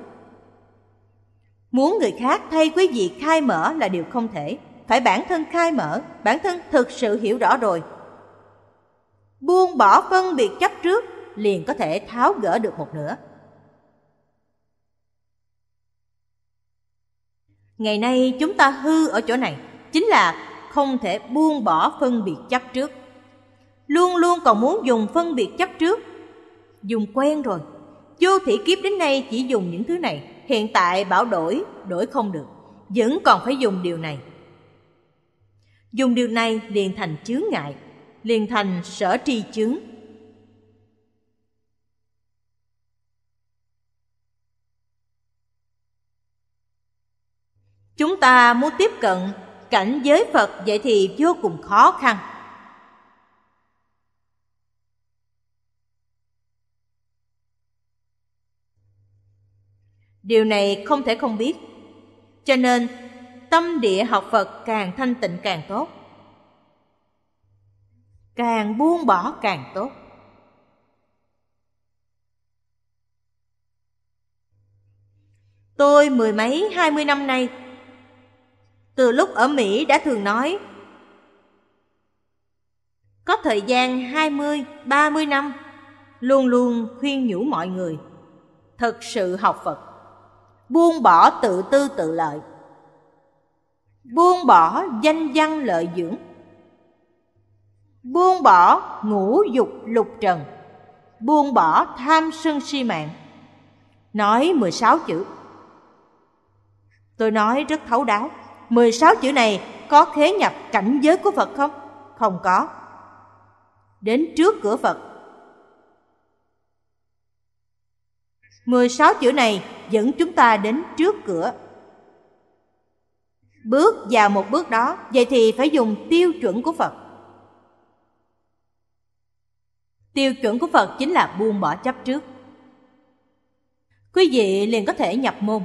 Muốn người khác thay quý vị khai mở là điều không thể. Phải bản thân khai mở, bản thân thực sự hiểu rõ rồi, buông bỏ phân biệt chấp trước, liền có thể tháo gỡ được một nửa. Ngày nay chúng ta hư ở chỗ này, chính là không thể buông bỏ phân biệt chấp trước. Luôn luôn còn muốn dùng phân biệt chấp trước. Dùng quen rồi, vô thỉ kiếp đến nay chỉ dùng những thứ này. Hiện tại bảo đổi, đổi không được, vẫn còn phải dùng điều này. Dùng điều này liền thành chướng ngại, liền thành sở tri chướng. Chúng ta muốn tiếp cận cảnh giới Phật vậy thì vô cùng khó khăn. Điều này không thể không biết. Cho nên tâm địa học Phật càng thanh tịnh càng tốt, càng buông bỏ càng tốt. Tôi 10 mấy 20 năm nay, từ lúc ở Mỹ đã thường nói, có thời gian 20-30 năm, luôn luôn khuyên nhủ mọi người thật sự học Phật, buông bỏ tự tư tự lợi, buông bỏ danh văn lợi dưỡng, buông bỏ ngũ dục lục trần, buông bỏ tham sân si mạng. Nói 16 chữ. Tôi nói rất thấu đáo. 16 chữ này có khế nhập cảnh giới của Phật không? Không có. Đến trước cửa Phật, 16 chữ này dẫn chúng ta đến trước cửa. Bước vào một bước đó, vậy thì phải dùng tiêu chuẩn của Phật. Tiêu chuẩn của Phật chính là buông bỏ chấp trước. Quý vị liền có thể nhập môn.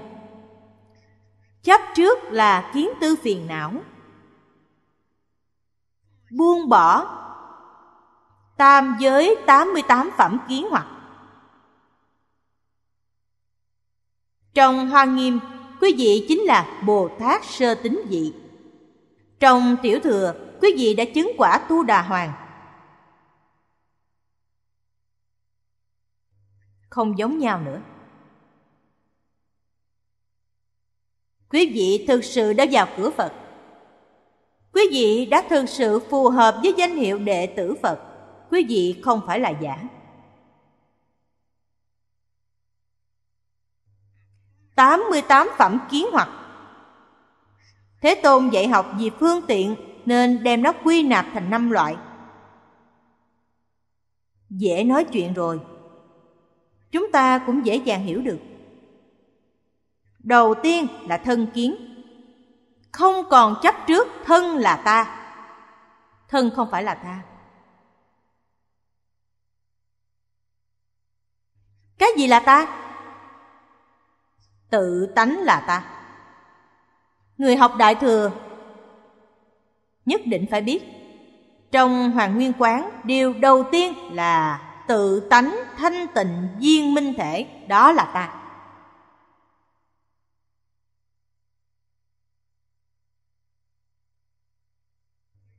Chấp trước là kiến tư phiền não. Buông bỏ tam giới 88 phẩm kiến hoặc. Trong Hoa Nghiêm, quý vị chính là Bồ Tát sơ tính vị. Trong Tiểu Thừa, quý vị đã chứng quả Tu Đà Hoàng. Không giống nhau nữa. Quý vị thực sự đã vào cửa Phật. Quý vị đã thực sự phù hợp với danh hiệu đệ tử Phật. Quý vị không phải là giả. 88 phẩm kiến hoặc. Thế Tôn dạy học vì phương tiện nên đem nó quy nạp thành 5 loại. Dễ nói chuyện rồi, chúng ta cũng dễ dàng hiểu được. Đầu tiên là thân kiến, không còn chấp trước thân là ta, thân không phải là ta. Cái gì là ta? Tự tánh là ta. Người học Đại Thừa nhất định phải biết, trong Hoằng Nguyên Quán, điều đầu tiên là tự tánh thanh tịnh viên minh thể, đó là ta.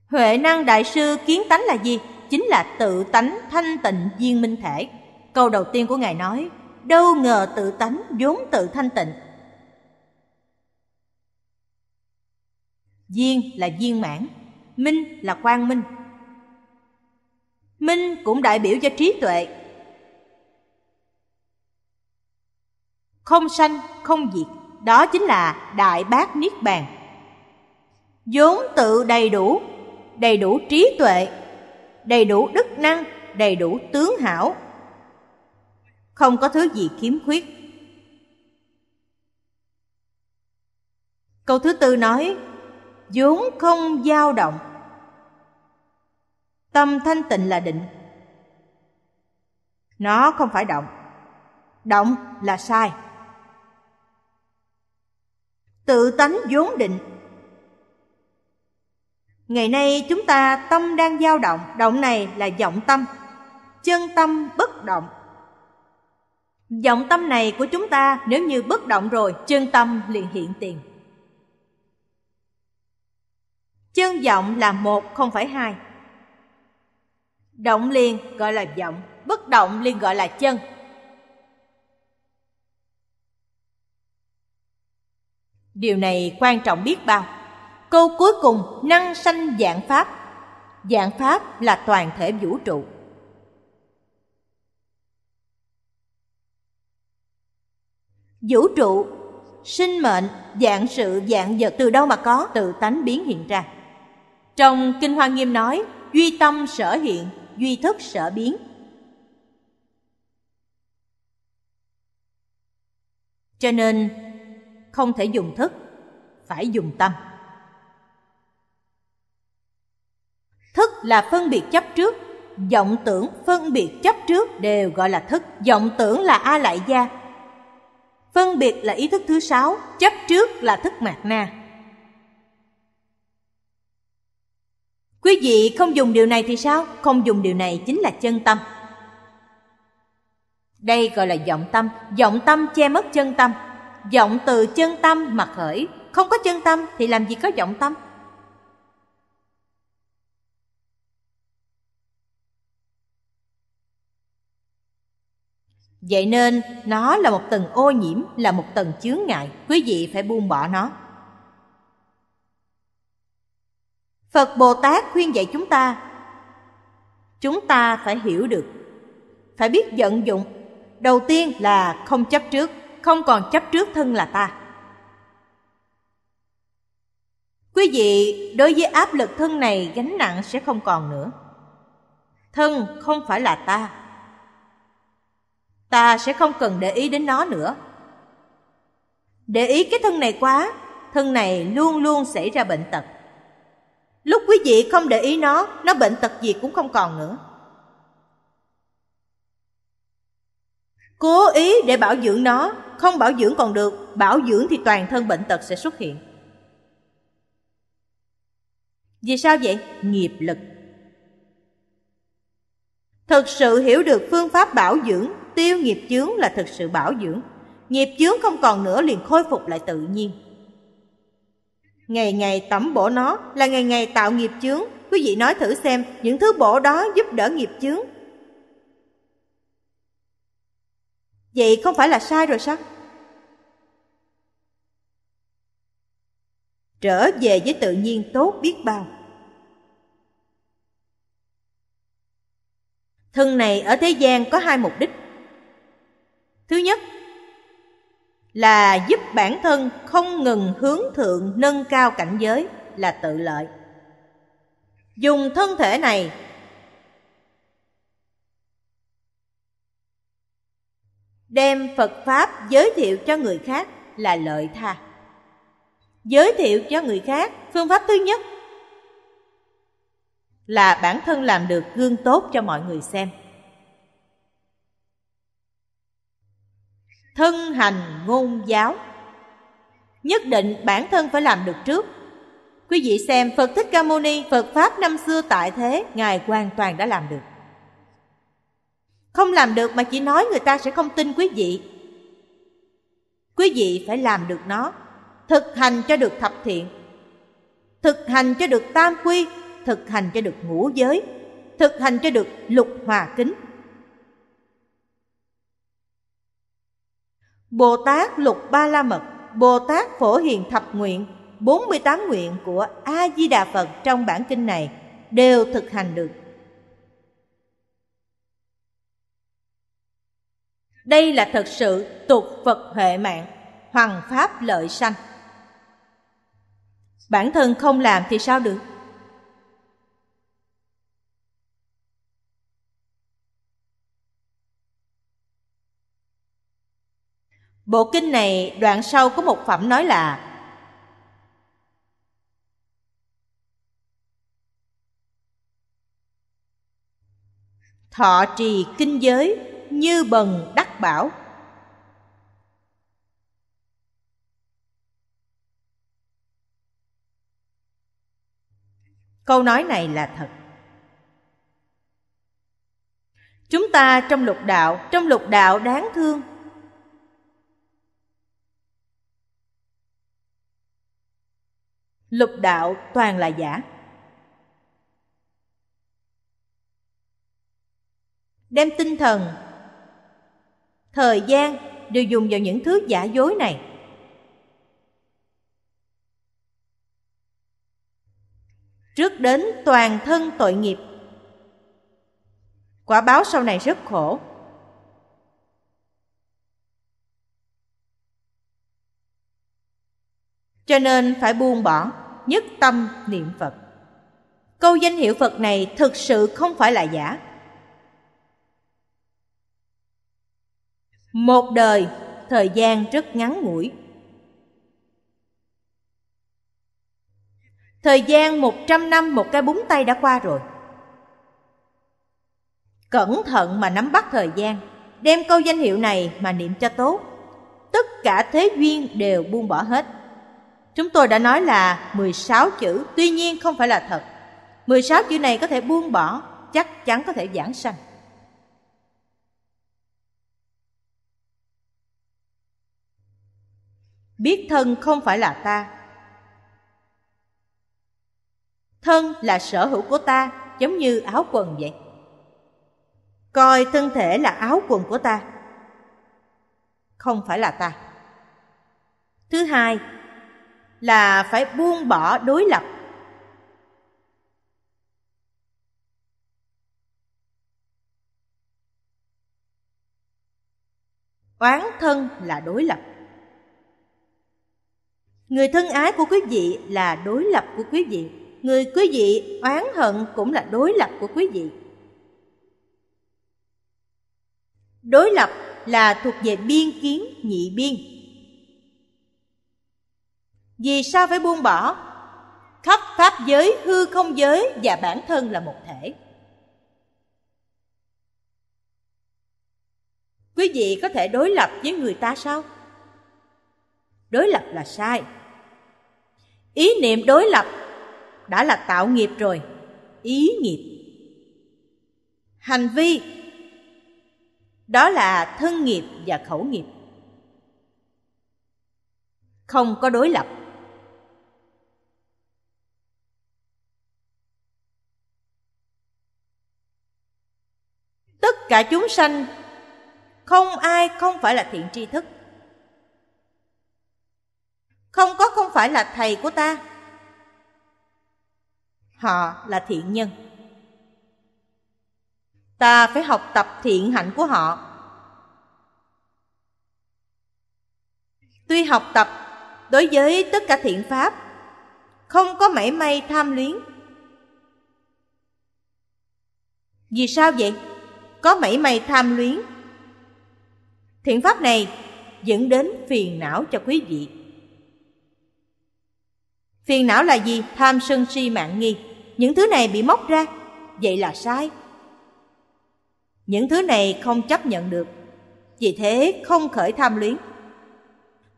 Huệ Năng Đại Sư kiến tánh là gì? Chính là tự tánh thanh tịnh viên minh thể. Câu đầu tiên của Ngài nói, đâu ngờ tự tánh vốn tự thanh tịnh. Viên là viên mãn, minh là quang minh. Minh cũng đại biểu cho trí tuệ, không sanh, không diệt. Đó chính là Đại Bát Niết Bàn, vốn tự đầy đủ trí tuệ, đầy đủ đức năng, đầy đủ tướng hảo, không có thứ gì khiếm khuyết. Câu thứ tư nói, vốn không dao động, tâm thanh tịnh là định, nó không phải động, động là sai. Tự tánh vốn định. Ngày nay chúng ta tâm đang dao động, động này là vọng tâm, chân tâm bất động. Vọng tâm này của chúng ta nếu như bất động rồi, chân tâm liền hiện tiền. Chân vọng là một không phải hai, động liền gọi là vọng, bất động liền gọi là chân. Điều này quan trọng biết bao. Câu cuối cùng, năng sanh vạn pháp. Vạn pháp là toàn thể vũ trụ. Vũ trụ, sinh mệnh, vạn sự, vạn vật từ đâu mà có? Từ tánh biến hiện ra. Trong Kinh Hoa Nghiêm nói, duy tâm sở hiện, duy thức sở biến. Cho nên không thể dùng thức, phải dùng tâm. Thức là phân biệt chấp trước, vọng tưởng phân biệt chấp trước đều gọi là thức. Vọng tưởng là A Lại Gia, phân biệt là ý thức thứ 6, chấp trước là thức Mạt Na. Quý vị không dùng điều này thì sao? Không dùng điều này chính là chân tâm. Đây gọi là vọng tâm. Vọng tâm che mất chân tâm. Vọng từ chân tâm mà khởi. Không có chân tâm thì làm gì có vọng tâm? Vậy nên nó là một tầng ô nhiễm, là một tầng chướng ngại. Quý vị phải buông bỏ nó. Phật Bồ Tát khuyên dạy chúng ta, chúng ta phải hiểu được, phải biết vận dụng. Đầu tiên là không chấp trước, không còn chấp trước thân là ta. Quý vị đối với áp lực thân này, gánh nặng sẽ không còn nữa. Thân không phải là ta, ta sẽ không cần để ý đến nó nữa. Để ý cái thân này quá, thân này luôn luôn xảy ra bệnh tật. Lúc quý vị không để ý nó bệnh tật gì cũng không còn nữa. Cố ý để bảo dưỡng nó, không bảo dưỡng còn được, bảo dưỡng thì toàn thân bệnh tật sẽ xuất hiện. Vì sao vậy? Nghiệp lực. Thực sự hiểu được phương pháp bảo dưỡng, tiêu nghiệp chướng là thực sự bảo dưỡng. Nghiệp chướng không còn nữa liền khôi phục lại tự nhiên. Ngày ngày tẩm bổ nó là ngày ngày tạo nghiệp chướng. Quý vị nói thử xem, những thứ bổ đó giúp đỡ nghiệp chướng, vậy không phải là sai rồi sao? Trở về với tự nhiên tốt biết bao. Thân này ở thế gian có hai mục đích. Thứ nhất là giúp bản thân không ngừng hướng thượng nâng cao cảnh giới là tự lợi. Dùng thân thể này đem Phật Pháp giới thiệu cho người khác là lợi tha. Giới thiệu cho người khác, phương pháp thứ nhất là bản thân làm được gương tốt cho mọi người xem. Thân hành ngôn giáo, nhất định bản thân phải làm được trước. Quý vị xem Phật Thích Ca Mâu Ni, Phật Pháp năm xưa tại thế, Ngài hoàn toàn đã làm được. Không làm được mà chỉ nói người ta sẽ không tin quý vị. Quý vị phải làm được nó, thực hành cho được thập thiện, thực hành cho được tam quy, thực hành cho được ngũ giới, thực hành cho được lục hòa kính. Bồ Tát Lục Ba La Mật, Bồ Tát Phổ Hiền Thập Nguyện, 48 nguyện của A Di Đà Phật trong bản kinh này đều thực hành được. Đây là thật sự tục Phật huệ mạng, hoằng pháp lợi sanh. Bản thân không làm thì sao được? Bộ kinh này đoạn sau có một phẩm nói là: thọ trì kinh giới như bần đắc bảo, câu nói này là thật. Chúng ta trong lục đạo, đáng thương, lục đạo toàn là giả. Đem tinh thần, thời gian đều dùng vào những thứ giả dối này. Trước đến toàn thân tội nghiệp, quả báo sau này rất khổ. Cho nên phải buông bỏ, nhất tâm niệm Phật. Câu danh hiệu Phật này thực sự không phải là giả. Một đời, thời gian rất ngắn ngủi. Thời gian 100 năm một cái búng tay đã qua rồi. Cẩn thận mà nắm bắt thời gian, đem câu danh hiệu này mà niệm cho tốt. Tất cả thế duyên đều buông bỏ hết. Chúng tôi đã nói là 16 chữ, tuy nhiên không phải là thật. 16 chữ này có thể buông bỏ, chắc chắn có thể giảng sanh. Biết thân không phải là ta. Thân là sở hữu của ta, giống như áo quần vậy. Coi thân thể là áo quần của ta, không phải là ta. Thứ hai là phải buông bỏ đối lập. Oán thân là đối lập. Người thân ái của quý vị là đối lập của quý vị. Người quý vị oán hận cũng là đối lập của quý vị. Đối lập là thuộc về biên kiến nhị biên. Vì sao phải buông bỏ? Khắp pháp giới, hư không giới và bản thân là một thể. Quý vị có thể đối lập với người ta sao? Đối lập là sai. Ý niệm đối lập đã là tạo nghiệp rồi, ý nghiệp. Hành vi, đó là thân nghiệp và khẩu nghiệp. Không có đối lập. Tất cả chúng sanh, không ai không phải là thiện tri thức. Không có không phải là thầy của ta. Họ là thiện nhân, ta phải học tập thiện hạnh của họ. Tuy học tập đối với tất cả thiện pháp, không có mảy may tham luyến. Vì sao vậy? Có mảy may tham luyến, thiện pháp này dẫn đến phiền não cho quý vị. Phiền não là gì? Tham sân si mạng nghi. Những thứ này bị móc ra, vậy là sai. Những thứ này không chấp nhận được, vì thế không khởi tham luyến.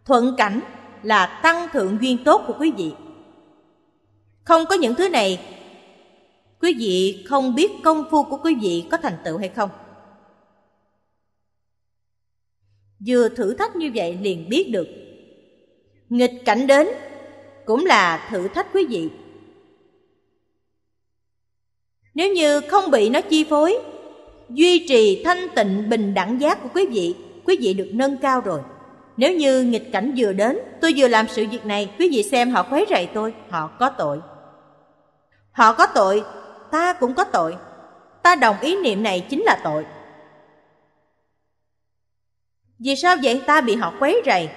Thuận cảnh là tăng thượng duyên tốt của quý vị. Không có những thứ này, quý vị không biết công phu của quý vị có thành tựu hay không. Vừa thử thách như vậy liền biết được. Nghịch cảnh đến cũng là thử thách quý vị. Nếu như không bị nó chi phối, duy trì thanh tịnh bình đẳng giác của quý vị được nâng cao rồi. Nếu như nghịch cảnh vừa đến, tôi vừa làm sự việc này, quý vị xem họ quấy rầy tôi, họ có tội. Họ có tội, ta cũng có tội. Ta đồng ý niệm này chính là tội. Vì sao vậy? Ta bị họ quấy rầy.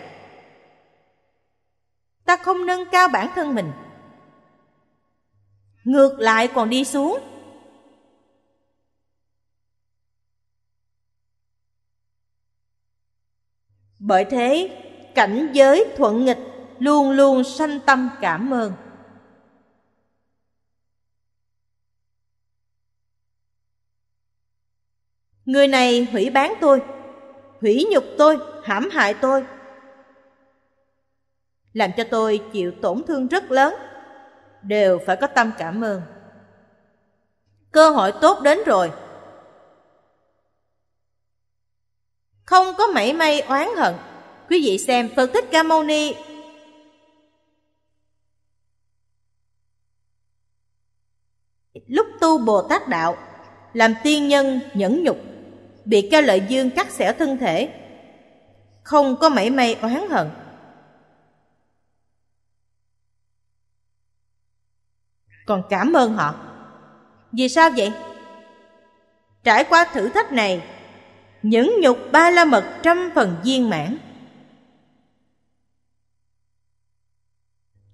Ta không nâng cao bản thân mình, ngược lại còn đi xuống. Bởi thế, cảnh giới thuận nghịch luôn luôn sanh tâm cảm ơn. Người này hủy bán tôi, hủy nhục tôi, hãm hại tôi, làm cho tôi chịu tổn thương rất lớn, đều phải có tâm cảm ơn. Cơ hội tốt đến rồi, không có mảy may oán hận. Quý vị xem Phật Thích Ca Mâu Ni lúc tu Bồ Tát đạo, làm tiên nhân nhẫn nhục, bị Ca Lợi Vương cắt xẻ thân thể, không có mảy may oán hận. Còn cảm ơn họ. Vì sao vậy? Trải qua thử thách này, nhẫn nhục ba la mật 100% viên mãn.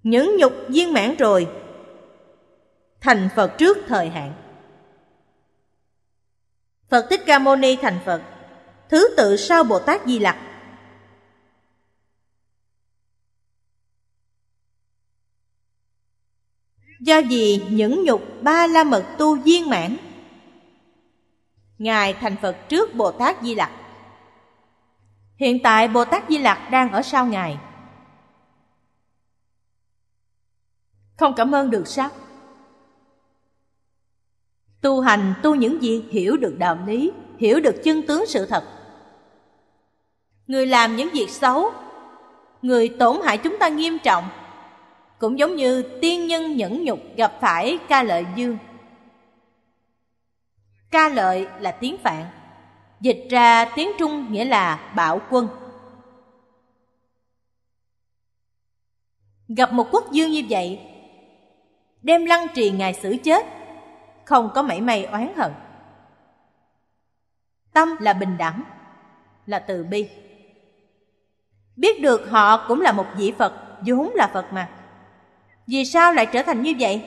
Nhẫn nhục viên mãn rồi, thành Phật trước thời hạn. Phật Thích Ca Mâu Ni thành Phật, thứ tự sau Bồ Tát Di Lặc. Do vì nhẫn nhục ba la mật tu viên mãn, ngài thành Phật trước Bồ Tát Di Lặc. Hiện tại Bồ Tát Di Lặc đang ở sau ngài. Không cảm ơn được sao? Tu hành tu những gì? Hiểu được đạo lý, hiểu được chân tướng sự thật. Người làm những việc xấu, người tổn hại chúng ta nghiêm trọng, cũng giống như tiên nhân nhẫn nhục gặp phải Ca Lợi Vương. Ca Lợi là tiếng Phạn, dịch ra tiếng Trung nghĩa là bạo quân. Gặp một quốc vương như vậy, đem lăng trì ngài xử chết, không có mảy may oán hận. Tâm là bình đẳng, là từ bi. Biết được họ cũng là một vị Phật, vốn là Phật mà. Vì sao lại trở thành như vậy?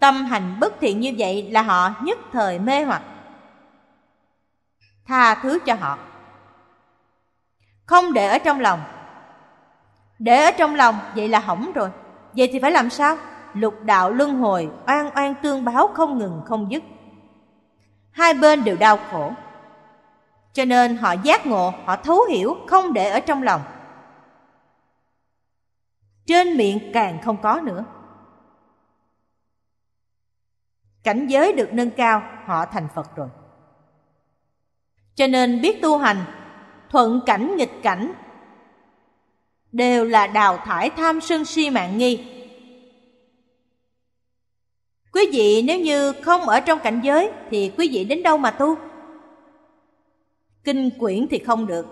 Tâm hành bất thiện như vậy là họ nhất thời mê hoặc. Tha thứ cho họ, không để ở trong lòng. Để ở trong lòng vậy là hỏng rồi. Vậy thì phải làm sao? Lục đạo luân hồi, oan oan tương báo không ngừng không dứt. Hai bên đều đau khổ. Cho nên họ giác ngộ, họ thấu hiểu, không để ở trong lòng. Trên miệng càng không có nữa. Cảnh giới được nâng cao, họ thành Phật rồi. Cho nên biết tu hành, thuận cảnh nghịch cảnh đều là đào thải tham sân si mạng nghi. Quý vị nếu như không ở trong cảnh giới thì quý vị đến đâu mà tu? Kinh quyển thì không được.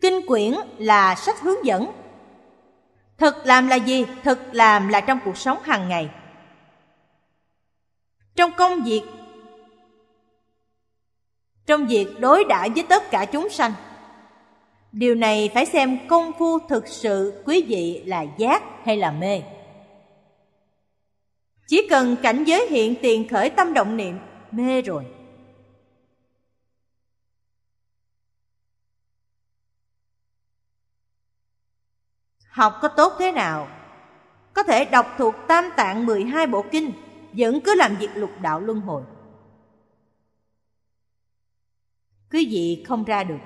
Kinh quyển là sách hướng dẫn. Thực làm là gì? Thực làm là trong cuộc sống hàng ngày, trong công việc, trong việc đối đãi với tất cả chúng sanh. Điều này phải xem công phu thực sự quý vị là giác hay là mê. Chỉ cần cảnh giới hiện tiền khởi tâm động niệm, mê rồi. Học có tốt thế nào, có thể đọc thuộc tam tạng 12 bộ kinh, vẫn cứ làm việc lục đạo luân hồi, quý vị không ra được.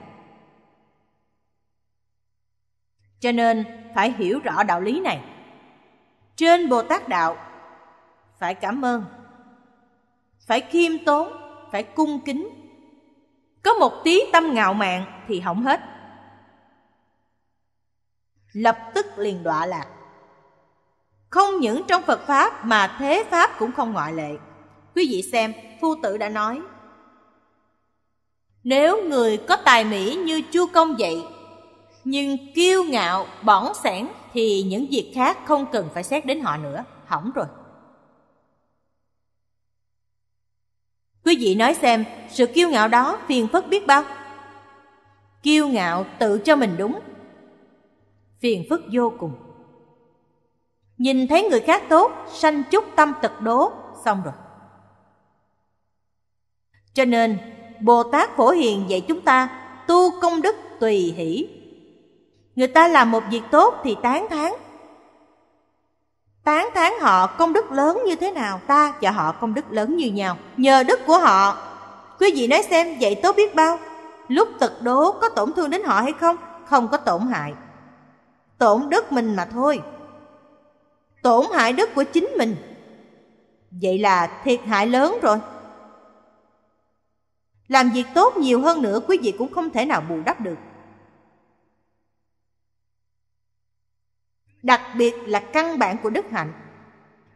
Cho nên phải hiểu rõ đạo lý này. Trên Bồ Tát đạo phải cảm ơn, phải khiêm tốn, phải cung kính. Có một tí tâm ngạo mạn thì hỏng hết, lập tức liền đọa lạc. Không những trong Phật Pháp mà thế Pháp cũng không ngoại lệ. Quý vị xem, Phu Tử đã nói, nếu người có tài mỹ như Chu Công vậy, nhưng kiêu ngạo, bỏng sẻn, thì những việc khác không cần phải xét đến họ nữa, hỏng rồi. Quý vị nói xem, sự kiêu ngạo đó phiền phức biết bao. Kiêu ngạo tự cho mình đúng, phiền phức vô cùng. Nhìn thấy người khác tốt, sanh chút tâm tật đố, xong rồi. Cho nên Bồ Tát Phổ Hiền dạy chúng ta tu công đức tùy hỷ. Người ta làm một việc tốt thì tán thán. Tán thán họ công đức lớn như thế nào, ta và họ công đức lớn như nhau, nhờ đức của họ. Quý vị nói xem, vậy tốt biết bao. Lúc tật đố có tổn thương đến họ hay không? Không có tổn hại, tổn đức mình mà thôi, tổn hại đức của chính mình. Vậy là thiệt hại lớn rồi. Làm việc tốt nhiều hơn nữa, quý vị cũng không thể nào bù đắp được. Đặc biệt là căn bản của đức hạnh,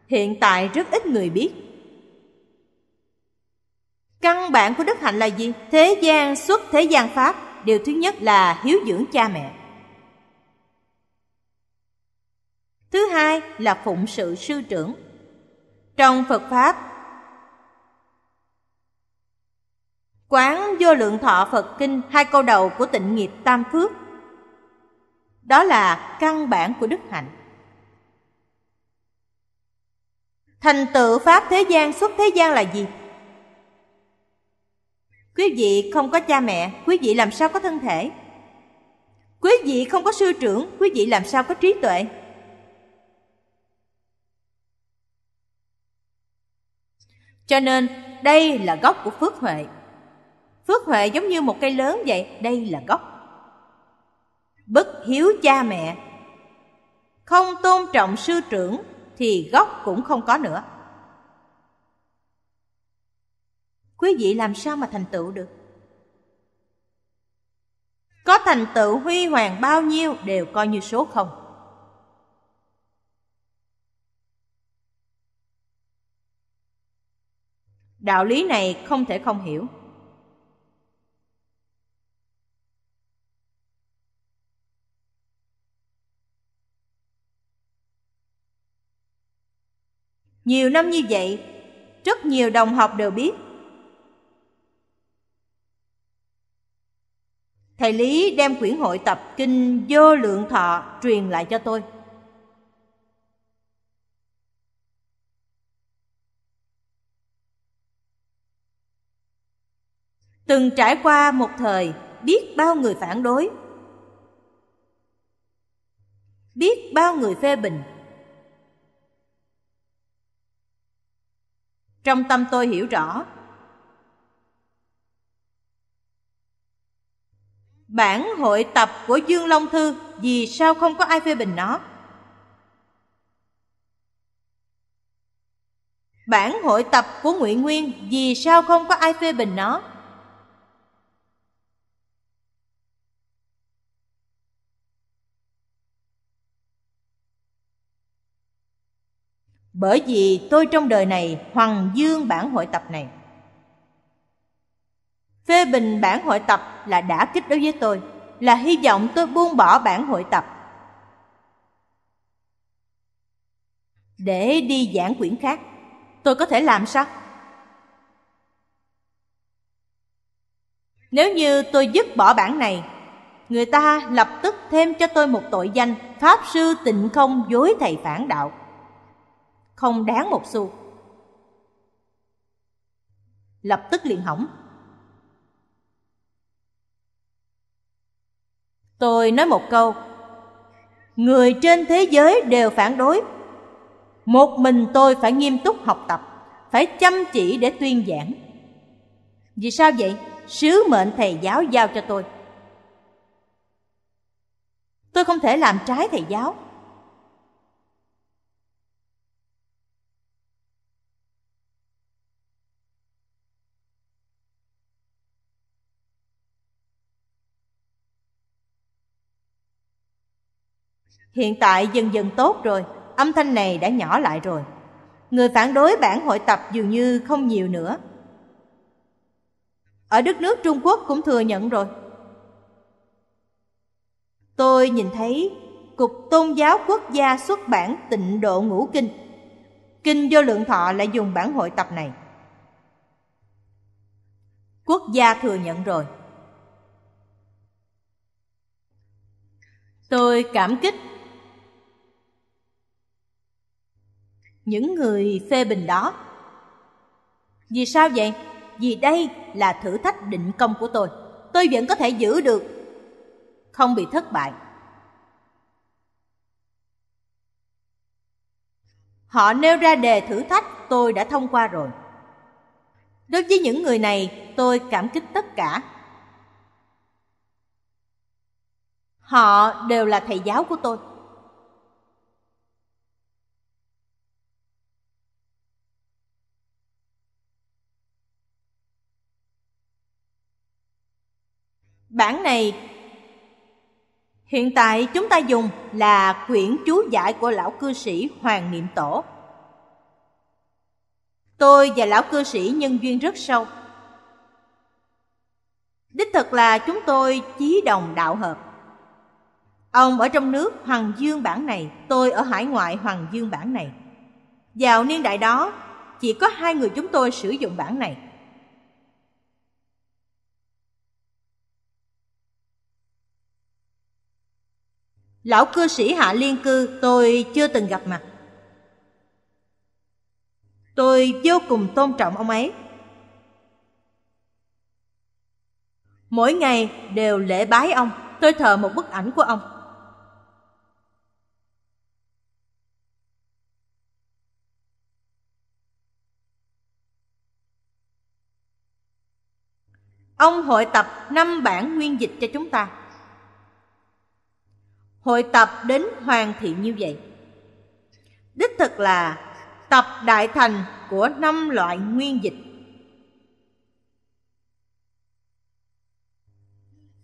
hiện tại rất ít người biết. Căn bản của đức hạnh là gì? Thế gian xuất thế gian pháp. Điều thứ nhất là hiếu dưỡng cha mẹ. Thứ hai là phụng sự sư trưởng. Trong Phật Pháp, Quán Vô Lượng Thọ Phật Kinh, hai câu đầu của Tịnh Nghiệp Tam Phước, đó là căn bản của đức hạnh. Thành tựu pháp thế gian xuất thế gian là gì? Quý vị không có cha mẹ, quý vị làm sao có thân thể? Quý vị không có sư trưởng, quý vị làm sao có trí tuệ? Cho nên đây là gốc của phước huệ. Phước huệ giống như một cây lớn vậy, đây là gốc. Bất hiếu cha mẹ, không tôn trọng sư trưởng thì gốc cũng không có nữa. Quý vị làm sao mà thành tựu được? Có thành tựu huy hoàng bao nhiêu đều coi như số không. Đạo lý này không thể không hiểu. Nhiều năm như vậy, rất nhiều đồng học đều biết. Thầy Lý đem quyển hội tập Kinh Vô Lượng Thọ truyền lại cho tôi. Từng trải qua một thời, biết bao người phản đối, biết bao người phê bình. Trong tâm tôi hiểu rõ, bản hội tập của Dương Long Thư vì sao không có ai phê bình nó? Bản hội tập của Ngụy Nguyên vì sao không có ai phê bình nó? Bởi vì tôi trong đời này hoằng dương bản hội tập này. Phê bình bản hội tập là đả kích đối với tôi, là hy vọng tôi buông bỏ bản hội tập để đi giảng quyển khác. Tôi có thể làm sao? Nếu như tôi dứt bỏ bản này, người ta lập tức thêm cho tôi một tội danh Pháp Sư Tịnh Không dối thầy phản đạo, không đáng một xu, lập tức liền hỏng. Tôi nói một câu, người trên thế giới đều phản đối, một mình tôi phải nghiêm túc học tập, phải chăm chỉ để tuyên giảng. Vì sao vậy? Sứ mệnh thầy giáo giao cho tôi, tôi không thể làm trái thầy giáo. Hiện tại dần dần tốt rồi, âm thanh này đã nhỏ lại rồi. Người phản đối bản hội tập dường như không nhiều nữa. Ở đất nước Trung Quốc cũng thừa nhận rồi. Tôi nhìn thấy Cục Tôn giáo Quốc gia xuất bản Tịnh Độ Ngũ Kinh, Kinh Vô Lượng Thọ lại dùng bản hội tập này. Quốc gia thừa nhận rồi. Tôi cảm kích những người phê bình đó. Vì sao vậy? Vì đây là thử thách định công của tôi. Tôi vẫn có thể giữ được, không bị thất bại. Họ nêu ra đề thử thách tôi đã thông qua rồi. Đối với những người này, tôi cảm kích tất cả. Họ đều là thầy giáo của tôi. Bản này hiện tại chúng ta dùng là quyển chú giải của lão cư sĩ Hoàng Niệm Tổ. Tôi và lão cư sĩ nhân duyên rất sâu. Đích thực là chúng tôi chí đồng đạo hợp. Ông ở trong nước Hoàng Dương bản này, tôi ở hải ngoại Hoàng Dương bản này. Vào niên đại đó, chỉ có hai người chúng tôi sử dụng bản này. Lão cư sĩ Hạ Liên Cư tôi chưa từng gặp mặt. Tôi vô cùng tôn trọng ông ấy. Mỗi ngày đều lễ bái ông. Tôi thờ một bức ảnh của ông. Ông hội tập 5 bản nguyên dịch cho chúng ta. Hội tập đến hoàn thiện như vậy. Đích thực là tập đại thành của 5 loại nguyên dịch.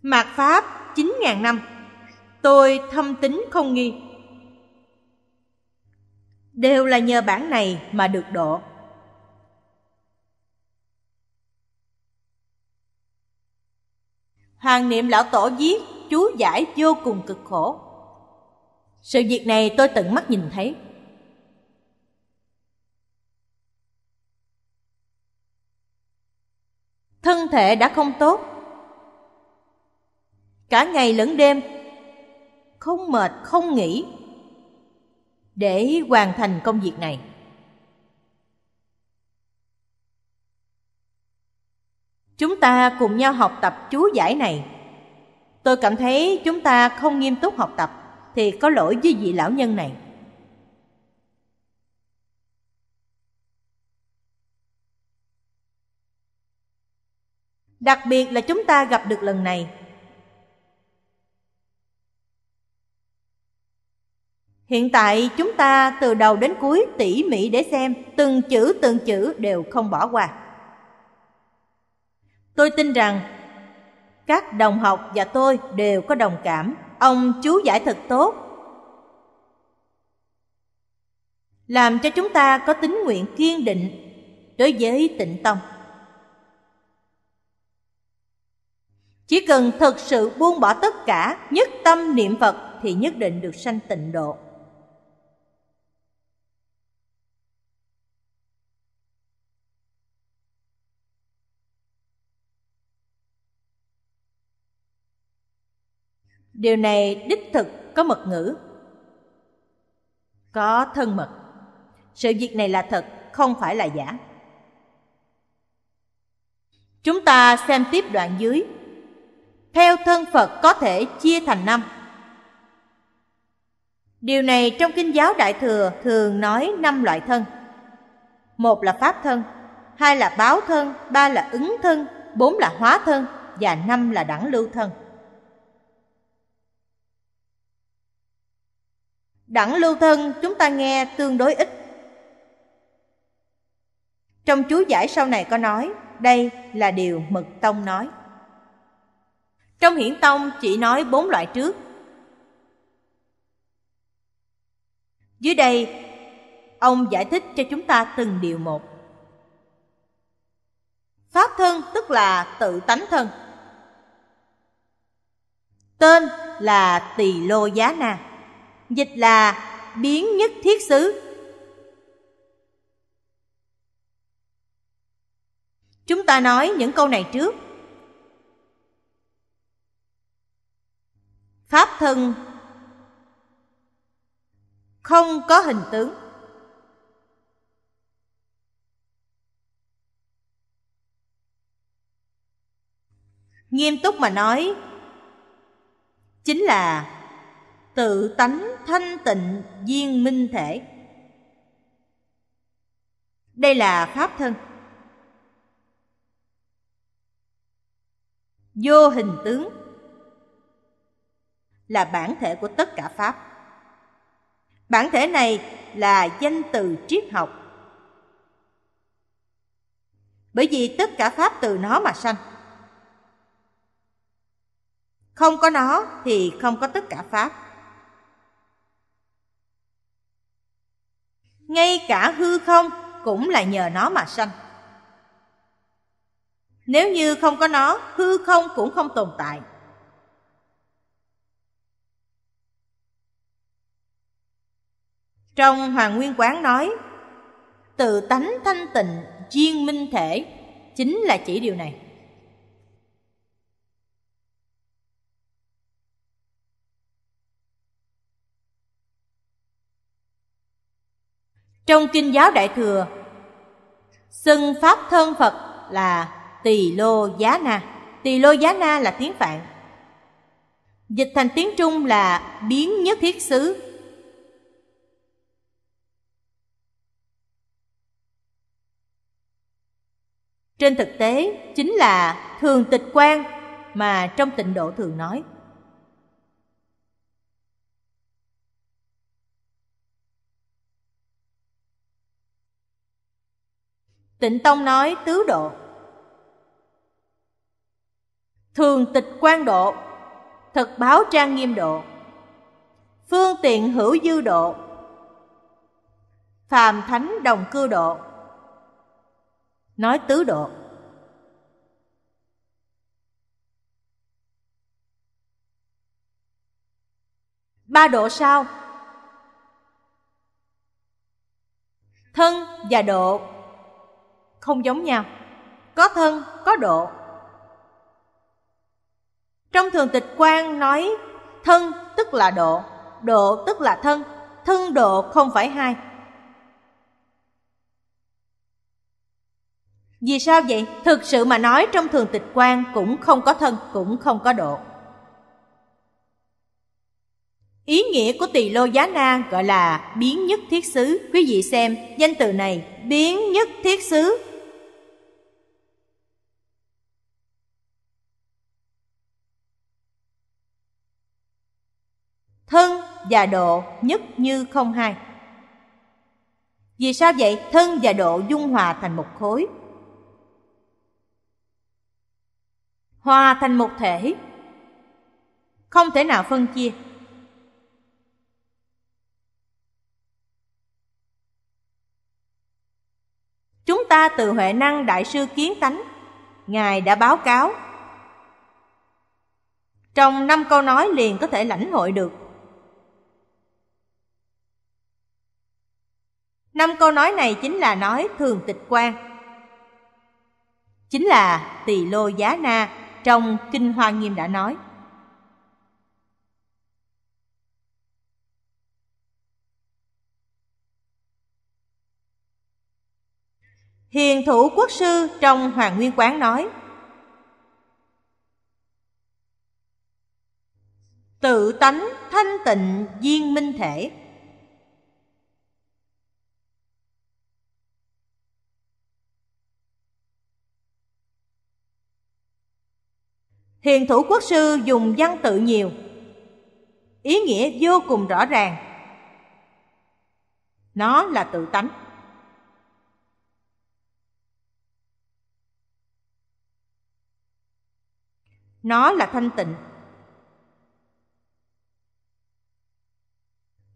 Mạt Pháp 9.000 năm, tôi thâm tín không nghi. Đều là nhờ bản này mà được độ. Hoàng Niệm lão tổ viết chú giải vô cùng cực khổ. Sự việc này tôi tận mắt nhìn thấy. Thân thể đã không tốt, cả ngày lẫn đêm, không mệt không nghỉ, để hoàn thành công việc này. Chúng ta cùng nhau học tập chú giải này. Tôi cảm thấy chúng ta không nghiêm túc học tập thì có lỗi với vị lão nhân này. Đặc biệt là chúng ta gặp được lần này. Hiện tại chúng ta từ đầu đến cuối tỉ mỉ để xem, từng chữ đều không bỏ qua. Tôi tin rằng các đồng học và tôi đều có đồng cảm. Ông chú giải thật tốt, làm cho chúng ta có tín nguyện kiên định đối với Tịnh Tông. Chỉ cần thực sự buông bỏ tất cả, nhất tâm niệm Phật thì nhất định được sanh Tịnh Độ. Điều này đích thực có mật ngữ, có thân mật. Sự việc này là thật, không phải là giả. Chúng ta xem tiếp đoạn dưới. Theo thân Phật có thể chia thành 5. Điều này trong Kinh giáo Đại Thừa thường nói 5 loại thân. 1 là pháp thân, 2 là báo thân, 3 là ứng thân, 4 là hóa thân và 5 là đẳng lưu thân. Đẳng lưu thân chúng ta nghe tương đối ít. Trong chú giải sau này có nói, đây là điều Mật Tông nói. Trong Hiển Tông chỉ nói 4 loại trước. Dưới đây, ông giải thích cho chúng ta từng điều một. Pháp thân tức là tự tánh thân. Tên là Tỳ Lô Giá Na, dịch là biến nhất thiết xứ. Chúng ta nói những câu này trước. Pháp thân không có hình tướng. Nghiêm túc mà nói, chính là tự tánh thanh tịnh viên minh thể. Đây là pháp thân. Vô hình tướng là bản thể của tất cả pháp. Bản thể này là danh từ triết học, bởi vì tất cả pháp từ nó mà sanh. Không có nó thì không có tất cả pháp. Ngay cả hư không cũng là nhờ nó mà sanh. Nếu như không có nó, hư không cũng không tồn tại. Trong Hoằng Nguyên Quán nói, tự tánh thanh tịnh, viên minh thể, chính là chỉ điều này. Trong Kinh giáo Đại Thừa, xưng pháp thân Phật là Tỳ Lô Giá Na. Tỳ Lô Giá Na là tiếng Phạn, dịch thành tiếng Trung là biến nhất thiết xứ. Trên thực tế chính là Thường Tịch Quang mà trong Tịnh Độ thường nói. Tịnh Tông nói tứ độ, Thường Tịch Quang độ, Thật Báo Trang Nghiêm độ, Phương Tiện Hữu Dư độ, Phàm Thánh Đồng Cư độ. Nói tứ độ. Ba độ sau, thân và độ không giống nhau, có thân có độ. Trong Thường Tịch Quang nói thân tức là độ, độ tức là thân, thân độ không phải hai. Vì sao vậy? Thực sự mà nói, trong Thường Tịch Quang cũng không có thân, cũng không có độ. Ý nghĩa của Tỳ Lô Giá Na gọi là biến nhất thiết xứ. Quý vị xem danh từ này, biến nhất thiết xứ. Thân và độ nhất như không hai. Vì sao vậy? Thân và độ dung hòa thành một khối, hòa thành một thể, không thể nào phân chia. Chúng ta từ Huệ Năng Đại Sư Kiến Tánh, Ngài đã báo cáo. Trong 5 câu nói liền có thể lãnh hội được. 5 câu nói này chính là nói Thường Tịch Quang, chính là Tỳ Lô Giá Na trong Kinh Hoa Nghiêm đã nói. Hiền Thủ Quốc Sư trong Hoằng Nguyên Quán nói: tự tánh thanh tịnh viên minh thể, Hiền Thủ Quốc Sư dùng văn tự nhiều, ý nghĩa vô cùng rõ ràng. Nó là tự tánh. Nó là thanh tịnh.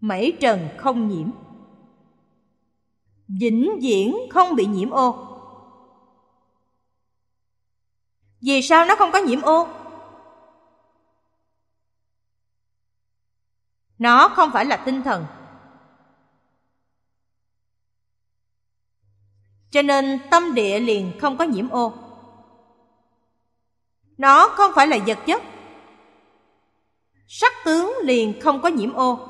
Mảy trần không nhiễm, vĩnh viễn không bị nhiễm ô. Vì sao nó không có nhiễm ô? Nó không phải là tinh thần. Cho nên tâm địa liền không có nhiễm ô. Nó không phải là vật chất. Sắc tướng liền không có nhiễm ô.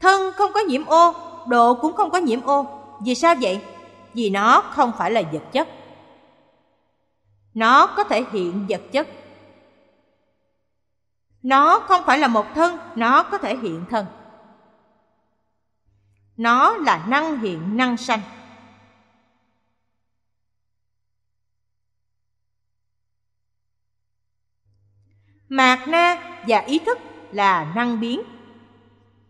Thân không có nhiễm ô, độ cũng không có nhiễm ô. Vì sao vậy? Vì nó không phải là vật chất. Nó có thể hiện vật chất. Nó không phải là một thân, nó có thể hiện thân. Nó là năng hiện năng sanh. Mạt na và ý thức là năng biến,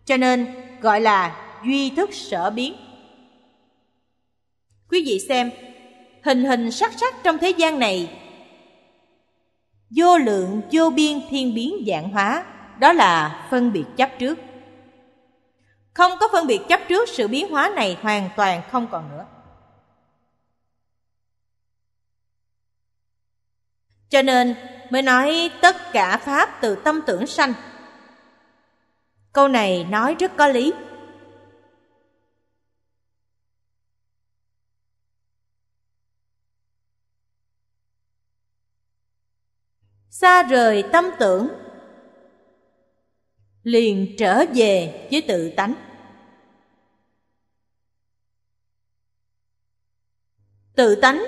cho nên gọi là duy thức sở biến. Quý vị xem, hình hình sắc sắc trong thế gian này, vô lượng vô biên thiên biến vạn hóa, đó là phân biệt chấp trước. Không có phân biệt chấp trước, sự biến hóa này hoàn toàn không còn nữa. Cho nên mới nói tất cả pháp từ tâm tưởng sanh. Câu này nói rất có lý. Xa rời tâm tưởng, liền trở về với tự tánh. Tự tánh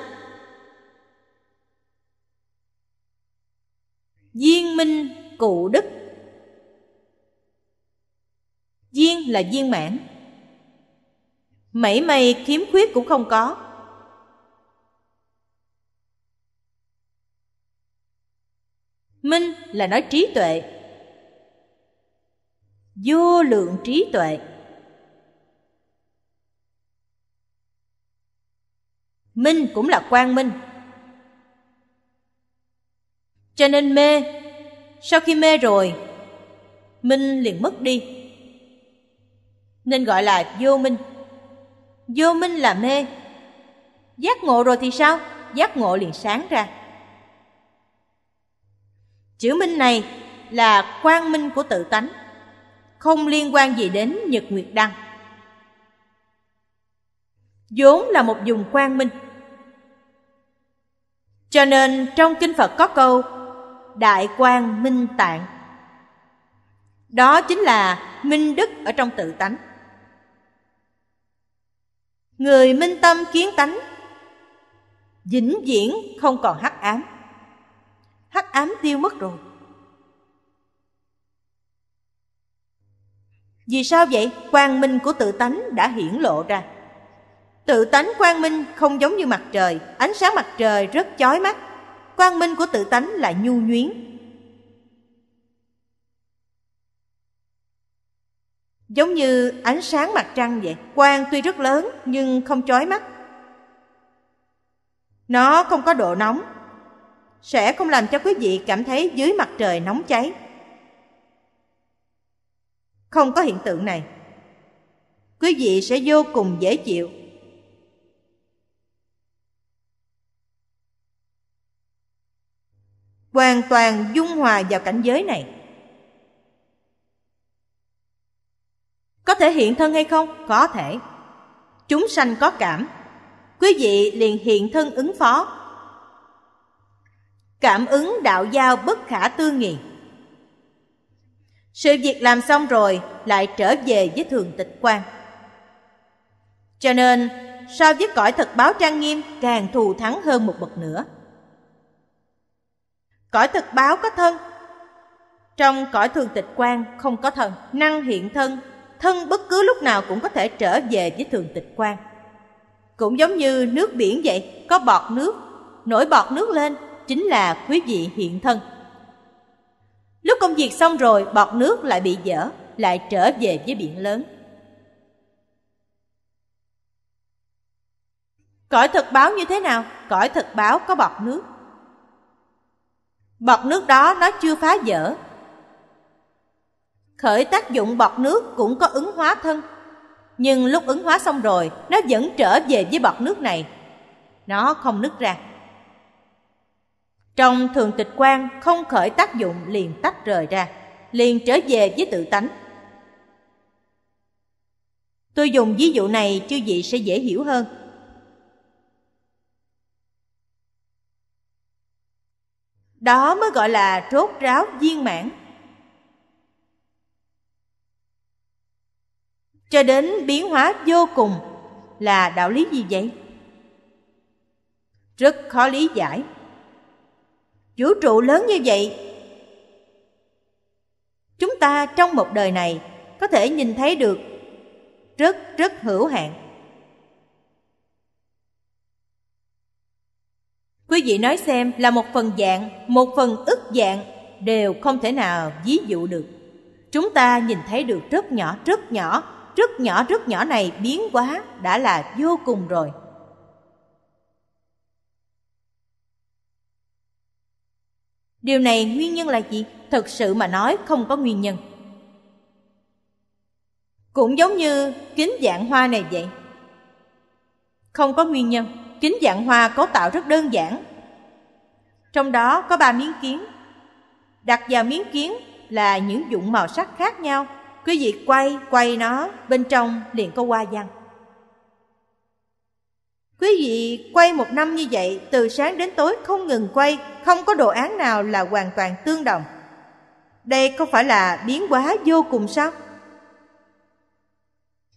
viên minh cụ đức. Viên là viên mãn, mảy may khiếm khuyết cũng không có. Minh là nói trí tuệ, vô lượng trí tuệ. Minh cũng là quang minh. Cho nên mê, sau khi mê rồi, minh liền mất đi, nên gọi là vô minh. Vô minh là mê. Giác ngộ rồi thì sao? Giác ngộ liền sáng ra. Chữ minh này là quang minh của tự tánh, không liên quan gì đến nhật nguyệt đăng. Vốn là một vùng quang minh. Cho nên trong kinh Phật có câu đại quang minh tạng. Đó chính là minh đức ở trong tự tánh. Người minh tâm kiến tánh vĩnh viễn không còn hắc ám. Hắc ám tiêu mất rồi. Vì sao vậy? Quang minh của tự tánh đã hiển lộ ra. Tự tánh quang minh không giống như mặt trời. Ánh sáng mặt trời rất chói mắt. Quang minh của tự tánh là nhu nhuyến, giống như ánh sáng mặt trăng vậy. Quang tuy rất lớn nhưng không chói mắt. Nó không có độ nóng, sẽ không làm cho quý vị cảm thấy dưới mặt trời nóng cháy. Không có hiện tượng này, quý vị sẽ vô cùng dễ chịu. Hoàn toàn dung hòa vào cảnh giới này. Có thể hiện thân hay không? Có thể. Chúng sanh có cảm, quý vị liền hiện thân ứng phó. Cảm ứng đạo giao bất khả tư nghị. Sự việc làm xong rồi lại trở về với thường tịch quang. Cho nên so với cõi thực báo trang nghiêm càng thù thắng hơn một bậc nữa. Cõi thực báo có thân. Trong cõi thường tịch quang không có thân. Năng hiện thân, thân bất cứ lúc nào cũng có thể trở về với thường tịch quang. Cũng giống như nước biển vậy, có bọt nước, nổi bọt nước lên chính là quý vị hiện thân. Lúc công việc xong rồi, bọt nước lại bị dở, lại trở về với biển lớn. Cõi thực báo như thế nào? Cõi thực báo có bọt nước. Bọt nước đó nó chưa phá dở. Khởi tác dụng bọt nước cũng có ứng hóa thân. Nhưng lúc ứng hóa xong rồi, nó vẫn trở về với bọt nước này. Nó không nứt ra. Trong thường tịch quang không khởi tác dụng liền tách rời ra, liền trở về với tự tánh. Tôi dùng ví dụ này chư vị sẽ dễ hiểu hơn. Đó mới gọi là rốt ráo viên mãn. Cho đến biến hóa vô cùng là đạo lý gì vậy? Rất khó lý giải. Vũ trụ lớn như vậy, chúng ta trong một đời này có thể nhìn thấy được rất hữu hạn. Quý vị nói xem, là một phần vạn, một phần ức vạn đều không thể nào ví dụ được. Chúng ta nhìn thấy được rất nhỏ này biến hóa đã là vô cùng rồi. Điều này nguyên nhân là gì? Thực sự mà nói không có nguyên nhân. Cũng giống như kính vạn hoa này vậy. Không có nguyên nhân. Kính vạn hoa cấu tạo rất đơn giản. Trong đó có 3 miếng kiến. Đặt vào miếng kiến là những dụng màu sắc khác nhau. Quý vị quay nó, bên trong liền có hoa văn. Quý vị quay một năm như vậy, từ sáng đến tối không ngừng quay, không có đồ án nào là hoàn toàn tương đồng. Đây không phải là biến hóa vô cùng sao?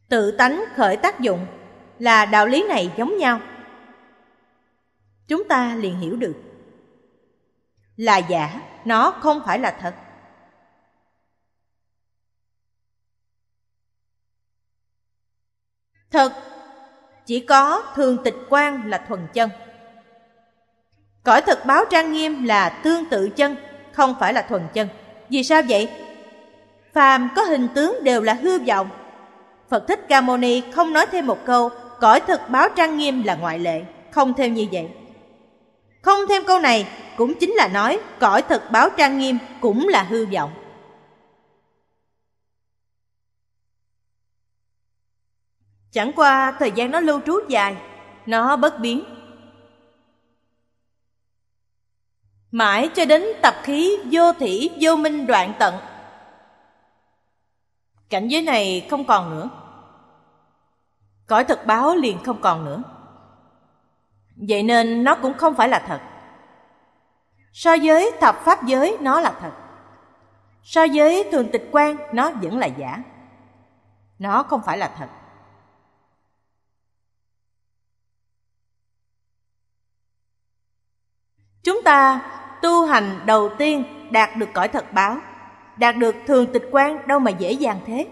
Tự tánh khởi tác dụng là đạo lý này giống nhau. Chúng ta liền hiểu được là giả, nó không phải là thật. Thật chỉ có thường tịch quang là thuần chân. Cõi thực báo trang nghiêm là tương tự chân, không phải là thuần chân. Vì sao vậy? Phàm có hình tướng đều là hư vọng. Phật Thích Ca Mâu Ni không nói thêm một câu, cõi thực báo trang nghiêm là ngoại lệ, không thêm như vậy. Không thêm câu này cũng chính là nói cõi thực báo trang nghiêm cũng là hư vọng. Chẳng qua thời gian nó lưu trú dài, nó bất biến. Mãi cho đến tập khí vô thỉ vô minh đoạn tận, cảnh giới này không còn nữa, cõi thực báo liền không còn nữa. Vậy nên nó cũng không phải là thật. So với thập pháp giới nó là thật. So với thường tịch quang nó vẫn là giả. Nó không phải là thật. Chúng ta tu hành đầu tiên đạt được cõi thật báo, đạt được thường tịch quang đâu mà dễ dàng thế.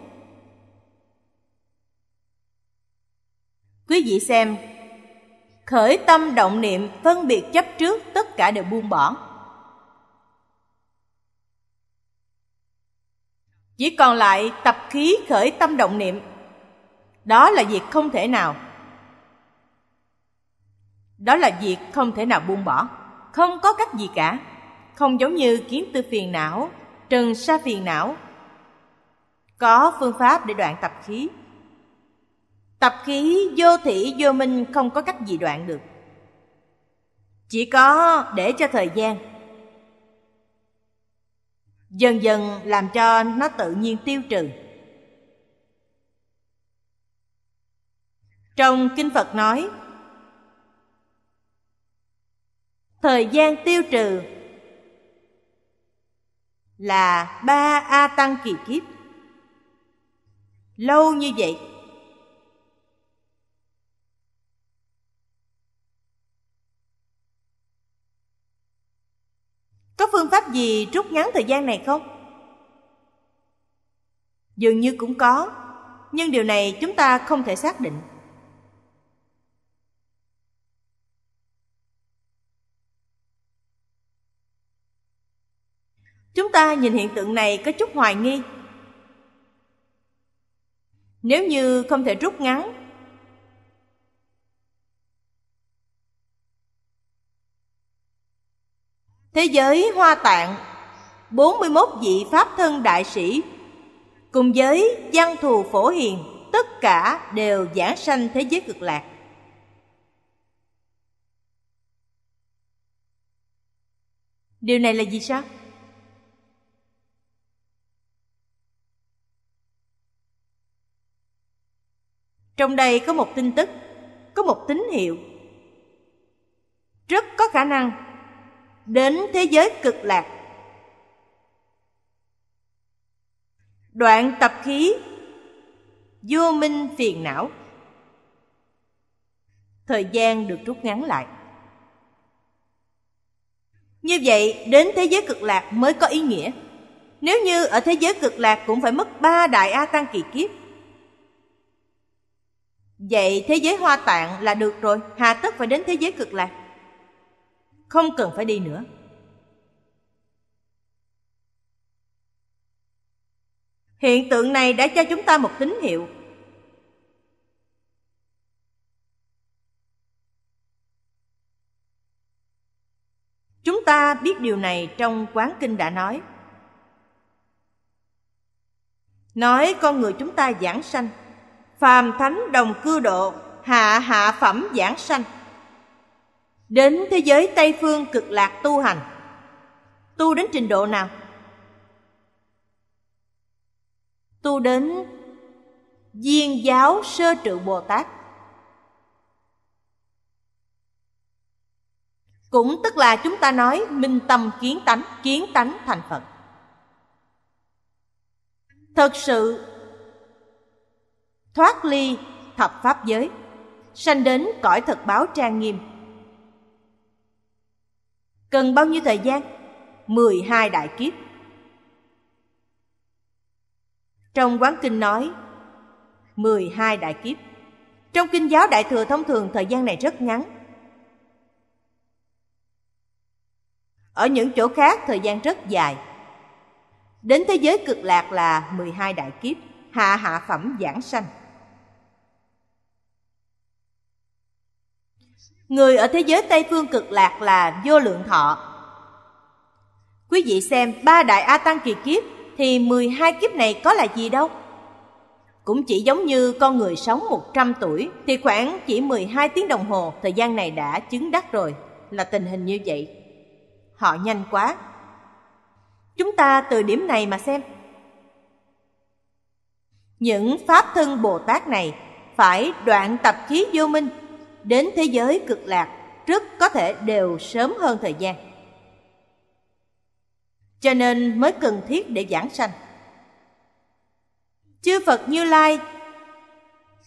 Quý vị xem, khởi tâm động niệm phân biệt chấp trước tất cả đều buông bỏ. Chỉ còn lại tập khí khởi tâm động niệm. Đó là việc không thể nào. Đó là việc không thể nào buông bỏ. Không có cách gì cả. Không giống như kiến tư phiền não, trần sa phiền não. Có phương pháp để đoạn tập khí. Tập khí vô thỉ vô minh không có cách gì đoạn được. Chỉ có để cho thời gian dần dần làm cho nó tự nhiên tiêu trừ. Trong Kinh Phật nói, thời gian tiêu trừ là 3 A Tăng kỳ kiếp. Lâu như vậy, pháp gì rút ngắn thời gian này không? Dường như cũng có, nhưng điều này chúng ta không thể xác định. Chúng ta nhìn hiện tượng này có chút hoài nghi. Nếu như không thể rút ngắn, thế giới Hoa Tạng 41 vị Pháp thân đại sĩ cùng với Văn Thù Phổ Hiền, tất cả đều giảng sanh thế giới Cực Lạc. Điều này là gì sao? Trong đây có một tin tức, có một tín hiệu. Rất có khả năng đến thế giới Cực Lạc. Đoạn tập khí vô minh phiền não, thời gian được rút ngắn lại. Như vậy đến thế giới Cực Lạc mới có ý nghĩa. Nếu như ở thế giới Cực Lạc cũng phải mất 3 đại A Tăng kỳ kiếp, vậy thế giới Hoa Tạng là được rồi, hà tất phải đến thế giới Cực Lạc? Không cần phải đi nữa. Hiện tượng này đã cho chúng ta một tín hiệu. Chúng ta biết điều này trong Quán Kinh đã nói. Nói con người chúng ta giảng sanh, phàm thánh đồng cư độ, hạ hạ phẩm giảng sanh, đến thế giới Tây Phương Cực Lạc tu hành. Tu đến trình độ nào? Tu đến viên giáo sơ trượng Bồ Tát, cũng tức là chúng ta nói minh tâm kiến tánh, kiến tánh thành Phật. Thật sự thoát ly thập pháp giới, sanh đến cõi thật báo trang nghiêm. Cần bao nhiêu thời gian? 12 đại kiếp. Trong Quán Kinh nói 12 đại kiếp. Trong Kinh giáo Đại Thừa thông thường thời gian này rất ngắn. Ở những chỗ khác thời gian rất dài. Đến thế giới Cực Lạc là 12 đại kiếp, hạ hạ phẩm giảng sanh. Người ở thế giới Tây Phương Cực Lạc là vô lượng thọ. Quý vị xem, 3 đại A Tăng kỳ kiếp thì 12 kiếp này có là gì đâu. Cũng chỉ giống như con người sống 100 tuổi thì khoảng chỉ 12 tiếng đồng hồ, thời gian này đã chứng đắc rồi, là tình hình như vậy. Họ nhanh quá. Chúng ta từ điểm này mà xem, những Pháp thân Bồ Tát này phải đoạn tập khí vô minh, đến thế giới Cực Lạc rất có thể đều sớm hơn thời gian, cho nên mới cần thiết để giảng sanh. Chư Phật Như Lai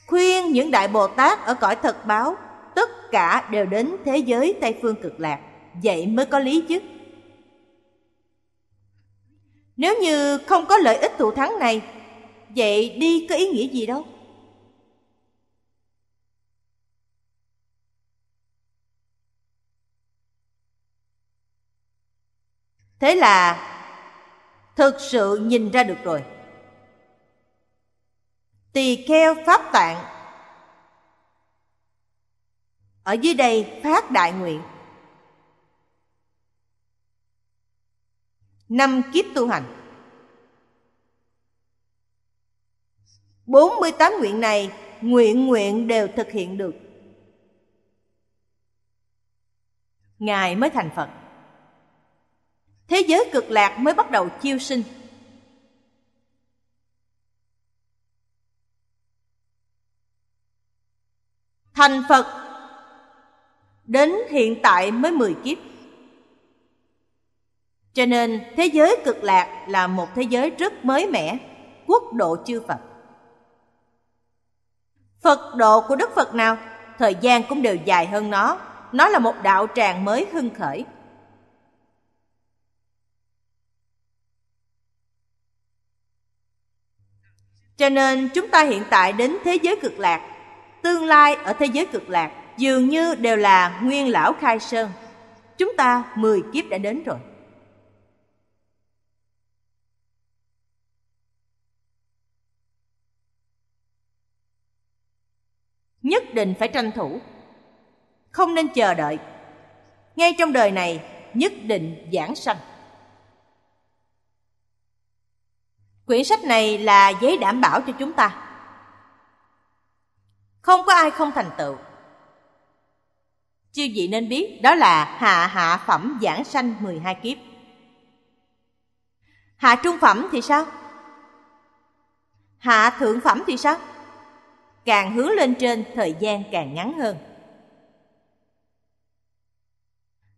khuyên những Đại Bồ Tát ở cõi thật báo tất cả đều đến thế giới Tây Phương Cực Lạc, vậy mới có lý chứ. Nếu như không có lợi ích thù thắng này, vậy đi có ý nghĩa gì đâu. Thế là thực sự nhìn ra được rồi. Tỳ kheo Pháp Tạng ở dưới đây phát đại nguyện, 5 kiếp tu hành. 48 nguyện này nguyện nguyện đều thực hiện được, ngài mới thành Phật. Thế giới Cực Lạc mới bắt đầu chiêu sinh. Thành Phật đến hiện tại mới 10 kiếp. Cho nên thế giới Cực Lạc là một thế giới rất mới mẻ, quốc độ chư Phật. Phật độ của Đức Phật nào, thời gian cũng đều dài hơn nó. Nó là một đạo tràng mới hưng khởi. Cho nên chúng ta hiện tại đến thế giới cực lạc, tương lai ở thế giới cực lạc dường như đều là Nguyên Lão Khai Sơn. Chúng ta 10 kiếp đã đến rồi. Nhất định phải tranh thủ, không nên chờ đợi. Ngay trong đời này nhất định giảng sanh. Quyển sách này là giấy đảm bảo cho chúng ta. Không có ai không thành tựu. Chư vị nên biết đó là hạ phẩm giảng sanh 12 kiếp. Hạ trung phẩm thì sao? Hạ thượng phẩm thì sao? Càng hướng lên trên thời gian càng ngắn hơn.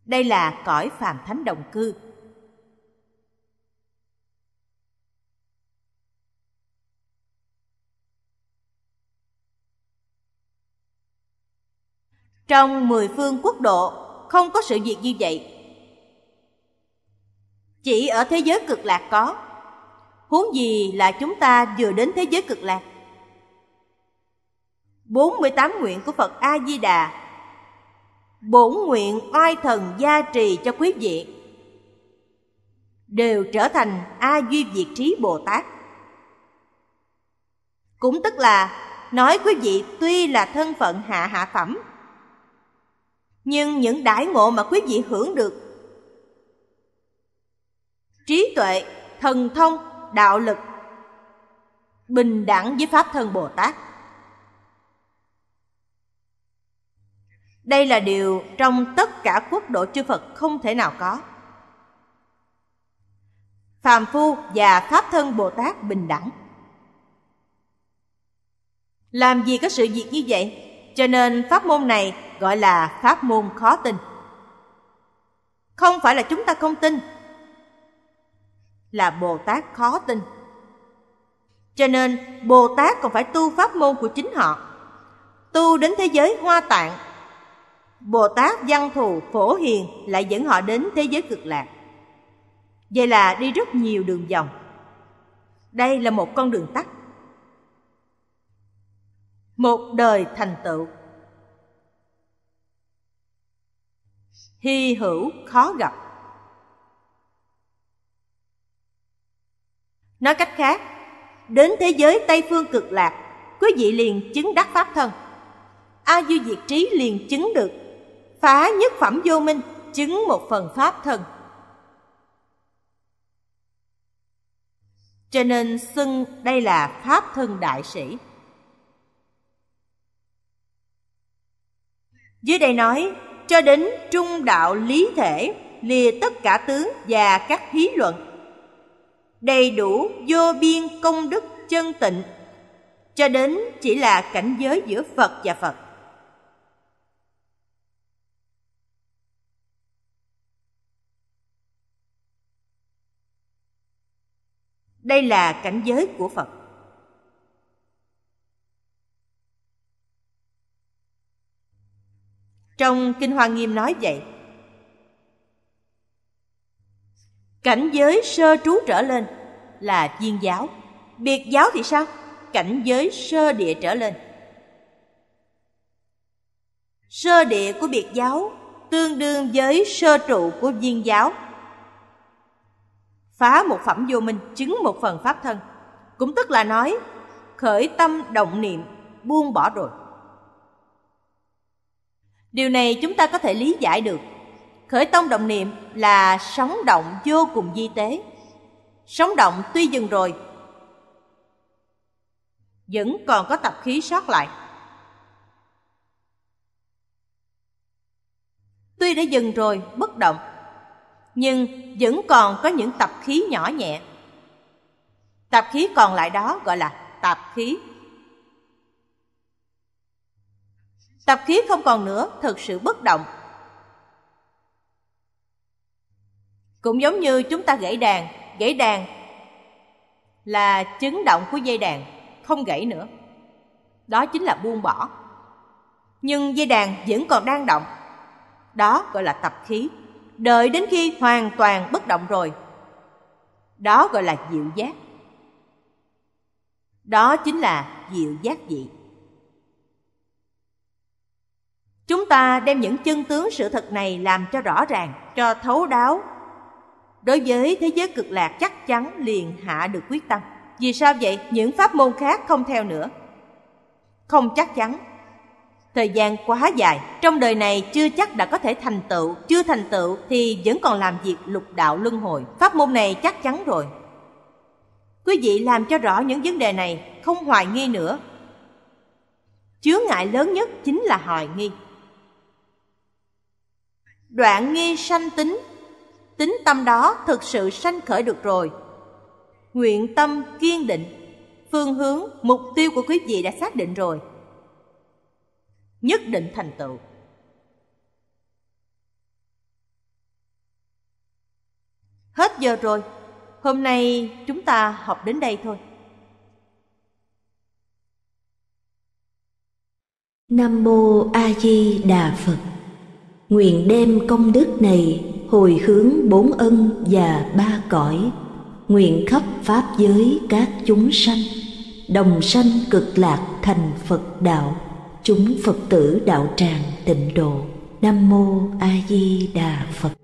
Đây là cõi phàm thánh đồng cư. Trong 10 phương quốc độ không có sự việc như vậy. Chỉ ở thế giới cực lạc có. Huống gì là chúng ta vừa đến thế giới cực lạc. 48 nguyện của Phật A Di Đà, bổn nguyện oai thần gia trì cho quý vị, đều trở thành A Duy Việt Trí Bồ Tát. Cũng tức là nói quý vị tuy là thân phận hạ phẩm, nhưng những đãi ngộ mà quý vị hưởng được, trí tuệ, thần thông, đạo lực, bình đẳng với Pháp thân Bồ Tát. Đây là điều trong tất cả quốc độ chư Phật không thể nào có. Phàm phu và Pháp thân Bồ Tát bình đẳng. Làm gì có sự việc như vậy? Cho nên pháp môn này gọi là pháp môn khó tin. Không phải là chúng ta không tin, là Bồ Tát khó tin. Cho nên Bồ Tát còn phải tu pháp môn của chính họ. Tu đến thế giới Hoa Tạng, Bồ Tát Văn Thù Phổ Hiền lại dẫn họ đến thế giới cực lạc. Vậy là đi rất nhiều đường vòng. Đây là một con đường tắt, một đời thành tựu. Hy hữu khó gặp. Nói cách khác, đến thế giới Tây Phương Cực Lạc, quý vị liền chứng đắc Pháp thân. A Duy Diệt Trí liền chứng được phá nhất phẩm vô minh, chứng một phần Pháp thân. Cho nên xưng đây là Pháp thân đại sĩ. Dưới đây nói, cho đến trung đạo lý thể, lìa tất cả tướng và các hí luận, đầy đủ vô biên công đức chân tịnh, cho đến chỉ là cảnh giới giữa Phật và Phật. Đây là cảnh giới của Phật. Trong Kinh Hoa Nghiêm nói vậy. Cảnh giới sơ trú trở lên là viên giáo. Biệt giáo thì sao? Cảnh giới sơ địa trở lên. Sơ địa của biệt giáo tương đương với sơ trụ của viên giáo. Phá một phẩm vô minh, chứng một phần Pháp thân. Cũng tức là nói khởi tâm động niệm, buông bỏ rồi. Điều này chúng ta có thể lý giải được. Khởi tâm động niệm là sóng động vô cùng vi tế. Sóng động tuy dừng rồi, vẫn còn có tập khí sót lại. Tuy đã dừng rồi, bất động, nhưng vẫn còn có những tập khí nhỏ nhẹ. Tập khí còn lại đó gọi là tạp khí. Tập khí không còn nữa, thực sự bất động. Cũng giống như chúng ta gãy đàn. Gãy đàn là chấn động của dây đàn, không gãy nữa. Đó chính là buông bỏ. Nhưng dây đàn vẫn còn đang động. Đó gọi là tập khí. Đợi đến khi hoàn toàn bất động rồi, đó gọi là diệu giác. Đó chính là diệu giác dị. Chúng ta đem những chân tướng sự thật này làm cho rõ ràng, cho thấu đáo. Đối với thế giới cực lạc chắc chắn liền hạ được quyết tâm. Vì sao vậy? Những pháp môn khác không theo nữa. Không chắc chắn. Thời gian quá dài, trong đời này chưa chắc đã có thể thành tựu. Chưa thành tựu thì vẫn còn làm việc lục đạo luân hồi. Pháp môn này chắc chắn rồi. Quý vị làm cho rõ những vấn đề này, không hoài nghi nữa. Chướng ngại lớn nhất chính là hoài nghi. Đoạn nghi sanh tính. Tính tâm đó thực sự sanh khởi được rồi. Nguyện tâm kiên định, phương hướng, mục tiêu của quý vị đã xác định rồi, nhất định thành tựu. Hết giờ rồi, hôm nay chúng ta học đến đây thôi. Nam Mô A Di Đà Phật. Nguyện đem công đức này hồi hướng bốn ân và ba cõi, nguyện khắp pháp giới các chúng sanh đồng sanh cực lạc thành Phật đạo. Chúng Phật tử đạo tràng Tịnh Độ. Nam Mô A Di Đà Phật.